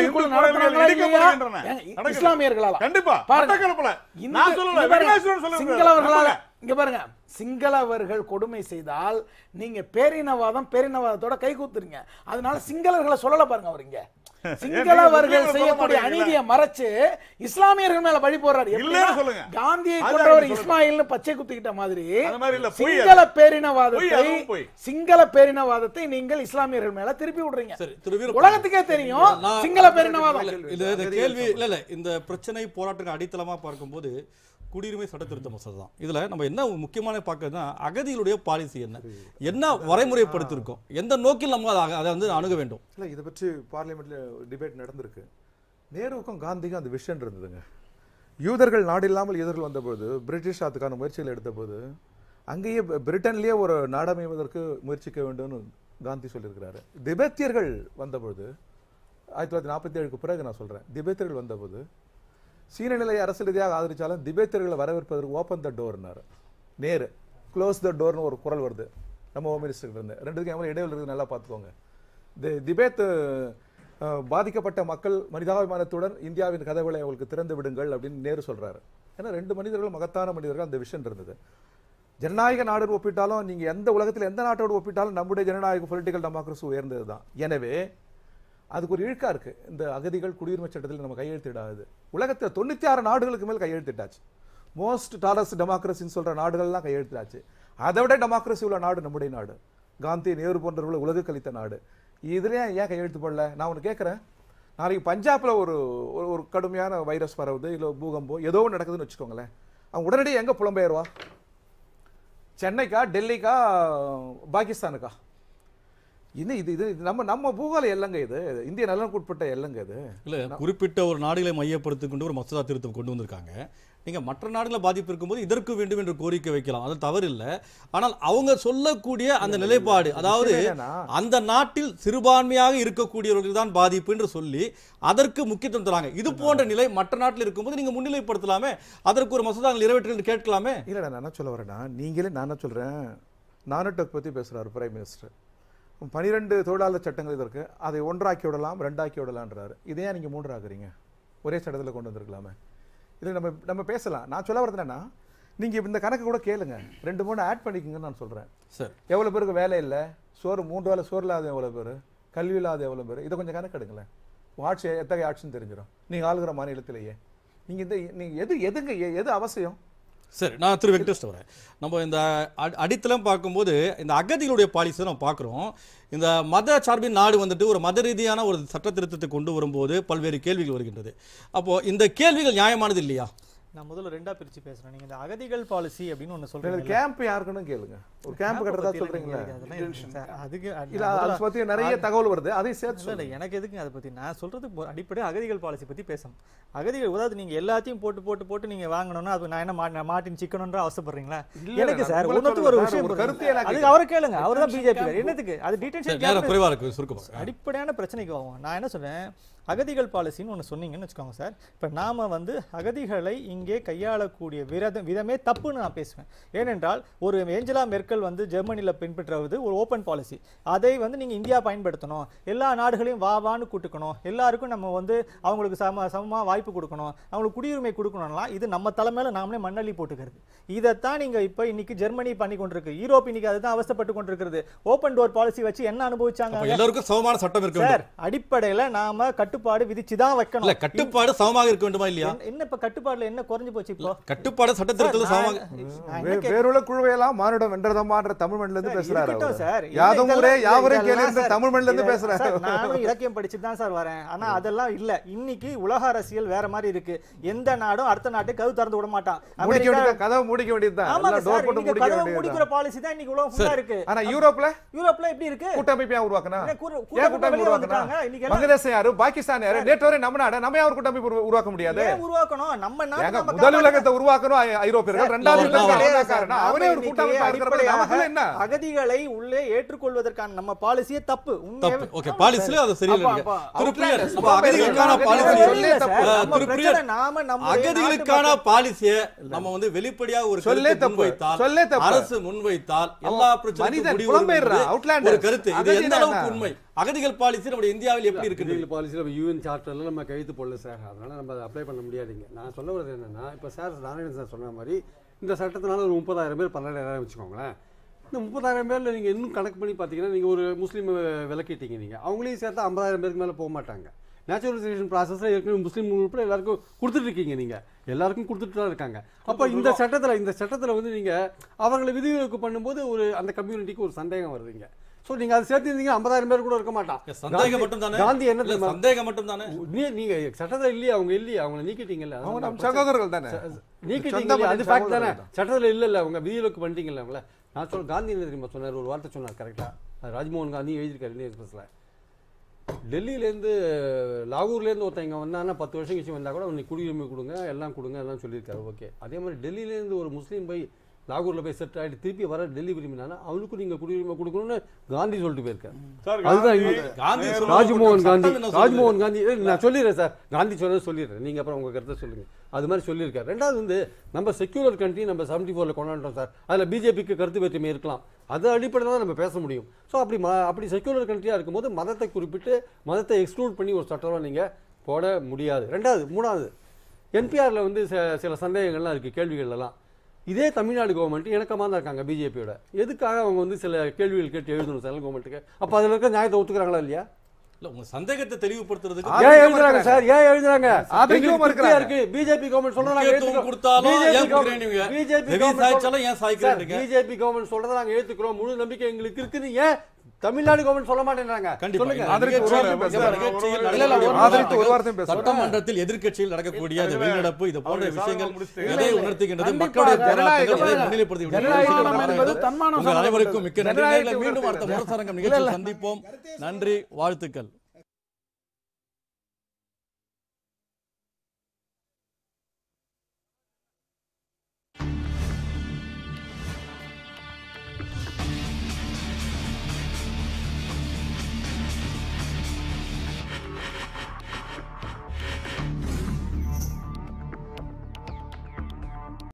சிங்களவர்களால இங்க பாருங்க, சிங்களவர்கள் கொடுமை செய்தால் நீங்க பேரினவாதம், பேரினவாதத்தோட கை கூத்துறீங்க. அதனால சிங்களவர்களை சொல்லல பாருங்க. அவர் இங்க சிங்களவர்கள் செய்யக்கூடிய அநீதியை மறைச்சு இஸ்லாமியர்கள் மேல பழி போடுறாரு. காந்தியை கொன்றவர் இஸ்மாயில் பச்சை குத்திக்கிட்ட மாதிரி சிங்கள பேரினவாதத்தை நீங்கள் இஸ்லாமியர்கள் மேல திருப்பி விடுறீங்க. உலகத்துக்கே தெரியும் சிங்கள பேரினவாதம். இந்த கேள்வி இல்ல இல்ல, இந்த பிரச்சனை போராட்டத்துக்கு அடித்தளமா பார்க்கும்போது குடியுரிமை சட்ட திருத்த மசோதா தான். இதுல நம்ம என்ன முக்கியமான பார்க்கறதுன்னா, அகதிகளுடைய பாலிசி என்ன, என்ன வரைமுறைப்படுத்திருக்கோம், எந்த நோக்கில் நம்ம அதை வந்து அணுக வேண்டும். இல்லை, இதை பற்றி பார்லிமெண்ட்ல டிபேட் நடந்திருக்கு. நேருவுக்கும் காந்திக்கும் அந்த விஷயம் இருந்ததுங்க. யூதர்கள் நாடு இல்லாமல் யூதர்கள் வந்தபோது பிரிட்டிஷ் அதுக்கான முயற்சிகள் எடுத்தபோது அங்கேயே பிரிட்டன்லேயே ஒரு நாடமைவதற்கு முயற்சிக்க வேண்டும்னு காந்தி சொல்லியிருக்கிறாரு. திபெத்தியர்கள் வந்தபோது 1947க்கு பிறகு நான் சொல்கிறேன், திபெத்தியர்கள் வந்தபோது சீன நிலையை அரசு ரீதியாக ஆதரித்தாலும் திபெத்தியர்களை வரவேற்பதற்கு ஓப்பன் த டோர்னார் நேரு, க்ளோஸ் த டோர்னு ஒரு குரல் வருது நம்ம ஹோம் மினிஸ்டர்கிட்டருந்து. ரெண்டுக்கும் எவ்வளோ இடைவெளி இருக்குது நல்லா பார்த்துக்கோங்க. திபெத் பாதிக்கப்பட்ட மக்கள் மனிதாபிமானத்துடன் இந்தியாவின் கதவுகளை அவங்களுக்கு திறந்து விடுங்கள் அப்படின்னு நேரு சொல்கிறாரு. ஏன்னா ரெண்டு மனிதர்களும் மகத்தான மனிதர்கள், அந்த விஷயம் இருந்தது. ஜனநாயக நாடோடு ஒப்பிட்டாலும் நீங்கள் எந்த உலகத்தில் எந்த நாட்டோடு ஒப்பிட்டாலும் நம்முடைய ஜனநாயக பொலிட்டிக்கல் டெமோக்ரஸி உயர்ந்தது தான். எனவே அதுக்கு ஒரு இழுக்காக இருக்குது இந்த அகதிகள் குடியுரிமை சட்டத்தில் நம்ம கையெழுத்திடாது. உலகத்தில் 96 நாடுகளுக்கு மேல் கையெழுத்திட்டாச்சு. மோஸ்ட் டாலஸ்ட் டெமோக்ரஸின்னு சொல்கிற நாடுகள்லாம் கையெழுத்திட்டாச்சு. அதை விட டெமோக்ரஸி உள்ள நாடு நம்முடைய நாடு. காந்தி, நேரு போன்றவர்களை உலகு கழித்த நாடு. இதுலேயே ஏன் கையெழுத்து போடல? நான் ஒன்று கேட்குறேன். நாளைக்கு பஞ்சாபில் ஒரு ஒரு கடுமையான வைரஸ் பரவுது, இல்லை பூகம்பம் ஏதோ ஒன்று நடக்குதுன்னு வச்சுக்கோங்களேன். அவன் உடனடியாக எங்கே புலம்பெயர்வா? சென்னைக்கா, டெல்லிக்கா, பாகிஸ்தானுக்கா? இன்னும் இது இது நம்ம நம்ம பூகால எல்லைங்க, இது இந்திய நலனுக்குட்பட்ட எல்லைங்க. இது இல்லை குறிப்பிட்ட ஒரு நாடுகளை மையப்படுத்திக் கொண்டு ஒரு மசோதா திருத்தம் கொண்டு வந்திருக்காங்க. நீங்கள் மற்ற நாடுகளை பாதிப்பு இருக்கும்போது இதற்கு வேண்டும் என்று கோரிக்கை வைக்கலாம், அது தவறு இல்லை. ஆனால் அவங்க சொல்லக்கூடிய அந்த நிலைப்பாடு, அதாவது அந்த நாட்டில் சிறுபான்மையாக இருக்கக்கூடியவர்கள் தான் பாதிப்பு என்று சொல்லி அதற்கு முக்கியத்துவம் தராங்க. இது போன்ற நிலை மற்ற நாட்டில் இருக்கும்போது நீங்கள் முன்னிலைப்படுத்தலாமே, அதற்கு ஒரு மசோதா நிறைவேற்று கேட்கலாமே. இல்லைடா நான் சொல்ல வரேன்னா, நீங்களே நானே சொல்கிறேன், நானோடெக் பற்றி பேசுகிறார் பிரைம் மினிஸ்டர். 12 தொழிலாளர் சட்டங்கள் இதற்கு, அதை ஒன்றாக்கி விடலாம் ரெண்டாக்கி விடலான்றாரு. இதே நீங்கள் மூன்றாக்குறீங்க, ஒரே சட்டத்தில் கொண்டு வந்திருக்கலாமே. இதில் நம்ம நம்ம பேசலாம். நான் சொல்ல வரது என்னன்னா, நீங்கள் இந்த கணக்கு கூட கேளுங்க, 2-3 ஆட் பண்ணிக்கோங்கன்னு நான் சொல்கிறேன் சார். எவ்வளோ பேருக்கு வேலை இல்லை, சோறு 3 வேலை சோறு இல்லாத எவ்வளோ பேர், கல்வி இல்லாத எவ்வளோ பேர், இதை கொஞ்சம் கணக்கு எடுங்களேன். ஆட்சி எத்தகைய ஆட்சின்னு தெரிஞ்சிடும் நீங்கள் ஆளுகிற மாநிலத்திலேயே. நீங்கள் இந்த நீங்கள் எது அவசியம்? சரி, நான் திரு வெங்கடேஷ் வரேன். நம்ம இந்த அடித்தளம் பார்க்கும்போது இந்த அகதிகளுடைய பாலிசியை நம்ம பார்க்குறோம். இந்த மத சார்பின் நாடு வந்துட்டு ஒரு மத ரீதியான ஒரு சட்ட திருத்தத்தை கொண்டு வரும்போது பல்வேறு கேள்விகள் வருகின்றது. அப்போது இந்த கேள்விகள் நியாயமானது இல்லையா? நான் முதல்ல 2ஆக பிரித்து பேசுகிறேன். நீங்கள் இந்த அகதிகள் பாலிசி அப்படின்னு ஒன்று சொல்கிறீங்க, கேம்ப் யாருக்குன்னு கேளுங்க. ஒரு கேம்ப் கட்டுறதா சொல்கிறீங்களா? அதுக்கு அதை பற்றி நிறைய தகவல் வருது, அதையும் சேர்த்து இல்லை எனக்கு எதுக்குங்க அதை பற்றி. நான் சொல்கிறதுக்கு அடிப்படை அகதிகள் பாலிசி பற்றி பேசணும். அகதிகள் உதாவது நீங்கள் எல்லாத்தையும் போட்டு போட்டு போட்டு நீங்கள் வாங்கணும்னா அது நான் என்ன மாட்டின் சிக்கணுன்ற அவசரப்படுறீங்களா? எனக்கு சார் ஒன்றுக்கு ஒரு விஷயம் அதுக்கு அவரை கேளுங்க. அவர் தான் பிஜேபி, என்னத்துக்கு அது டீட்டெயில் குறைவாக இருக்குது, சுருக்கம் அடிப்படையான பிரச்சனைக்கு ஆகும். நான் என்ன சொன்னேன், அகதிகள் பாலிசின்னு ஒன்று சொன்னீங்கன்னு வச்சுக்கோங்க சார். இப்போ நாம் வந்து அகதிகளை இங்கே கையாளக்கூடிய விதமே தப்புன்னு நான் பேசுவேன். ஏனென்றால் ஒரு ஏஞ்சலா மெர்க்கல் வந்து ஜெர்மனியில் பின்பற்றுவது ஒரு ஓப்பன் பாலிசி. அதை வந்து நீங்கள் இந்தியா பயன்படுத்தணும், எல்லா நாடுகளையும் வாவான்னு கூட்டுக்கணும், எல்லாருக்கும் நம்ம வந்து அவங்களுக்கு சமமாக வாய்ப்பு கொடுக்கணும், அவங்களுக்கு குடியுரிமை கொடுக்கணும்லாம். இது நம்ம தலைமையில் நாமளே மண்ணள்ளி போட்டுக்கிறது. இதைத்தான் நீங்கள் இப்போ இன்னைக்கு ஜெர்மனி பண்ணி கொண்டிருக்கு, யூரோப் இன்னைக்கு அதுதான் அவசப்பட்டு கொண்டிருக்கிறது. ஓப்பன் டோர் பாலிசி வச்சு என்ன அனுபவிச்சாங்க? எல்லாருக்கும் சமமான சட்டம் இருக்கு சார். அடிப்படையில் நாம கட்டுப்பாடு விதிச்சுதான் வைக்கணும். இல்ல கட்டுப்பாடு சமமாக இருக்க வேண்டுமா இல்லையா? என்ன இப்ப கட்டுப்பாடுல என்ன குறைஞ்சு போச்சு? இப்போ கட்டுப்பாடு சட்டத்திட்டத்துல சமமாக வேறுள குழுவையெல்லாம் மானுட வென்றதமான்ற தமிழ் மண்ணில இருந்து பேசுறாரு சார். யாதவரே யாவரே கேளுங்க, தமிழ் மண்ணில இருந்து பேசுறாரு. நானும் இலக்கியம் படிச்சிட்டு தான் சார் வரேன். ஆனா அதெல்லாம் இல்ல, இன்னைக்கு உலக அரசியல் வேற மாதிரி இருக்கு. எந்த நாடும் அடுத்த நாட்டை கதவு திறந்து விட மாட்டான், முடிக்க வேண்டியது கதவு முடிக்க வேண்டியதுதான். எல்லாம் டோர் போட்டு முடிக்க வேண்டியது. கதவு முடிக்குற பாலிசி தான் இன்னைக்கு உலகம் ஃபுல்லா இருக்கு. ஆனா யூரோப்ல எப்படி இருக்கு? கூட்டமைப்பை உருவாக்குனா கூட்டமைப்பை உருவாக்குறாங்க. இன்னைக்கு பங்களாதேஷ் யாரு பாக்கி அகதிகளை உள்ளே ஏற்றுக்கொள்வதற்கான நம்ம பாலிசியே தப்பு. அகதிகளுக்கான பாலிசியை நம்ம வந்து வெளிப்படையாக ஒரு அரசு முன்வைத்தால் எல்லா பிரச்சனையும் உண்மை. அகதிகள் பாலிசி நம்ம இந்தியாவில் எப்படி இருக்குது? அகதிகள் பாலிசியில் நம்ம யூஎன் சார்ட்டர்லாம் நம்ம கையெழுத்து போடல சார், அதனால் நம்ம அதை அப்ளை பண்ண முடியாதுங்க. நான் சொல்ல வரது என்னென்னா, இப்போ சார் நாராயணன் சார் சொன்ன மாதிரி இந்த சட்டத்தினால ஒரு 30,000 பேர் 12,000 வச்சுக்கோங்களேன். இந்த 30,000 பேரில் நீங்கள் இன்னும் கணக்கு பண்ணி பார்த்தீங்கன்னா நீங்கள் ஒரு முஸ்லீம் விலக்கிட்டீங்க, நீங்கள் அவங்களையும் சேர்த்து 50,000 பேருக்கு மேலே போக மாட்டாங்க. நேச்சுரலைசேஷன் ப்ராசஸில் ஏற்கனவே முஸ்லீம் உட்பட எல்லாருக்கும் கொடுத்துட்ருக்கீங்க, நீங்கள் எல்லாருக்கும் கொடுத்துட்டு தான் இருக்காங்க. அப்போ இந்த சட்டத்தில் வந்து நீங்கள் அவர்களை விதிவிலக்கு பண்ணும்போது ஒரு அந்த கம்யூனிட்டிக்கு ஒரு சந்தேகம் வருதுங்க. சோ நீங்க அது சேர்த்திருந்தீங்க 50,000 பேர் கூட இருக்க மாட்டான். சந்தேகம் மட்டும் தானே காந்தி என்ன சந்தேகம் மட்டும் தானே? நீங்க சட்டத்தில் இல்லையா? அவங்க இல்லையா? அவங்களை நீக்கிட்டீங்கல்ல, அவங்க நம்ம சகோதரர்கள் தானே, நீக்கிட்டீங்க. அது ஃபேக்ட் தானே, சட்டத்தில் இல்லை இல்லை, அவங்க விதிவிலக்கு பண்ணிட்டீங்கல்ல அவங்கள. நான் சொல்ல காந்தி என்ன தெரியுமா சொன்னார், ஒரு வார்த்தை சொன்னார் கரெக்டா, அது ராஜ்மோகன் காந்தி எழுதியிருக்காரு இந்தியன் எக்ஸ்பிரஸ்ல. டெல்லியிலேருந்து லாகூர்லேருந்து ஒருத்தவங்க வந்தாங்கன்னா 10 வருஷம் கழிச்சு வந்தால் கூட அவனுக்கு குடியுரிமை கொடுங்க, எல்லாம் கொடுங்க, எல்லாம் சொல்லியிருக்காரு. ஓகே, அதே மாதிரி டெல்லியிலேருந்து ஒரு முஸ்லீம் போய் லாகூரில் போய் செட் ஆகிட்டு திருப்பி வர டெல்லி விரும்பினா அவனுக்கும் நீங்கள் குடியுரிமை கொடுக்கணும்னு காந்தி சொல்லிட்டு போயிருக்காரு. அதுதான் ராஜ்மோகன் காந்தி. நான் சொல்லிடுறேன் சார், காந்தி சொன்னது சொல்லிடுறேன், நீங்கள் அப்புறம் உங்கள் கருத்தை சொல்லுங்கள். அது மாதிரி சொல்லியிருக்காரு. ரெண்டாவது வந்து நம்ம செக்யூலர் கண்ட்ரி நம்ம 74ல் கொண்டாடுறோம் சார், அதில் பிஜேபிக்கு கருத்து வேற்றுமை இருக்கலாம், அது அடிப்படையில் தான் நம்ம பேச முடியும். ஸோ அப்படி செக்யூலர் கண்ட்ரியாக இருக்கும்போது மதத்தை குறிப்பிட்டு மதத்தை எக்ஸ்க்ளூட் பண்ணி ஒரு சட்டமாக நீங்கள் போட முடியாது. ரெண்டாவது மூணாவது என்பிஆரில் வந்து சில சந்தேகங்கள்லாம் இருக்குது, கேள்விகள்லாம். இதே தமிழ்நாடு கவர்மெண்ட் இணக்கமாக தான் இருக்காங்க பிஜேபியோட, எதுக்காக அவங்க வந்து சில கேள்விகள் கேட்டு எழுதணும் சென்ட்ரல் கவர்மெண்ட்டுக்கு? அப்போ அதில் இருக்க நியாயத்தை ஒத்துக்கிறாங்களா இல்லையா? இல்லை, உங்கள் சந்தேகத்தை தெளிவுபடுத்துறதுக்கு ஏன் எழுதுறாங்க சார், ஏன் எழுதுறாங்க? இருக்கு பிஜேபி கவர்மெண்ட் சொல்கிறாங்க, பிஜேபி கவர்மெண்ட் சொல்கிறத நாங்கள் ஏற்றுக்கிறோம், முழு நம்பிக்கை எங்களுக்கு இருக்குன்னு ஏன் தமிழ்நாடு கவர்மெண்ட் சொல்ல மாட்டேங்கிறாங்க. சட்டமன்றத்தில் எதிர்க்கட்சியில் நடக்கக்கூடிய வெளிநடப்பு இது போன்ற விஷயங்கள் எதை உணர்த்துகின்றது? மக்களுடைய அனைவருக்கும் மிக்க நன்றி. மீண்டும் அடுத்த சந்திப்போம். நன்றி, வாழ்த்துக்கள்.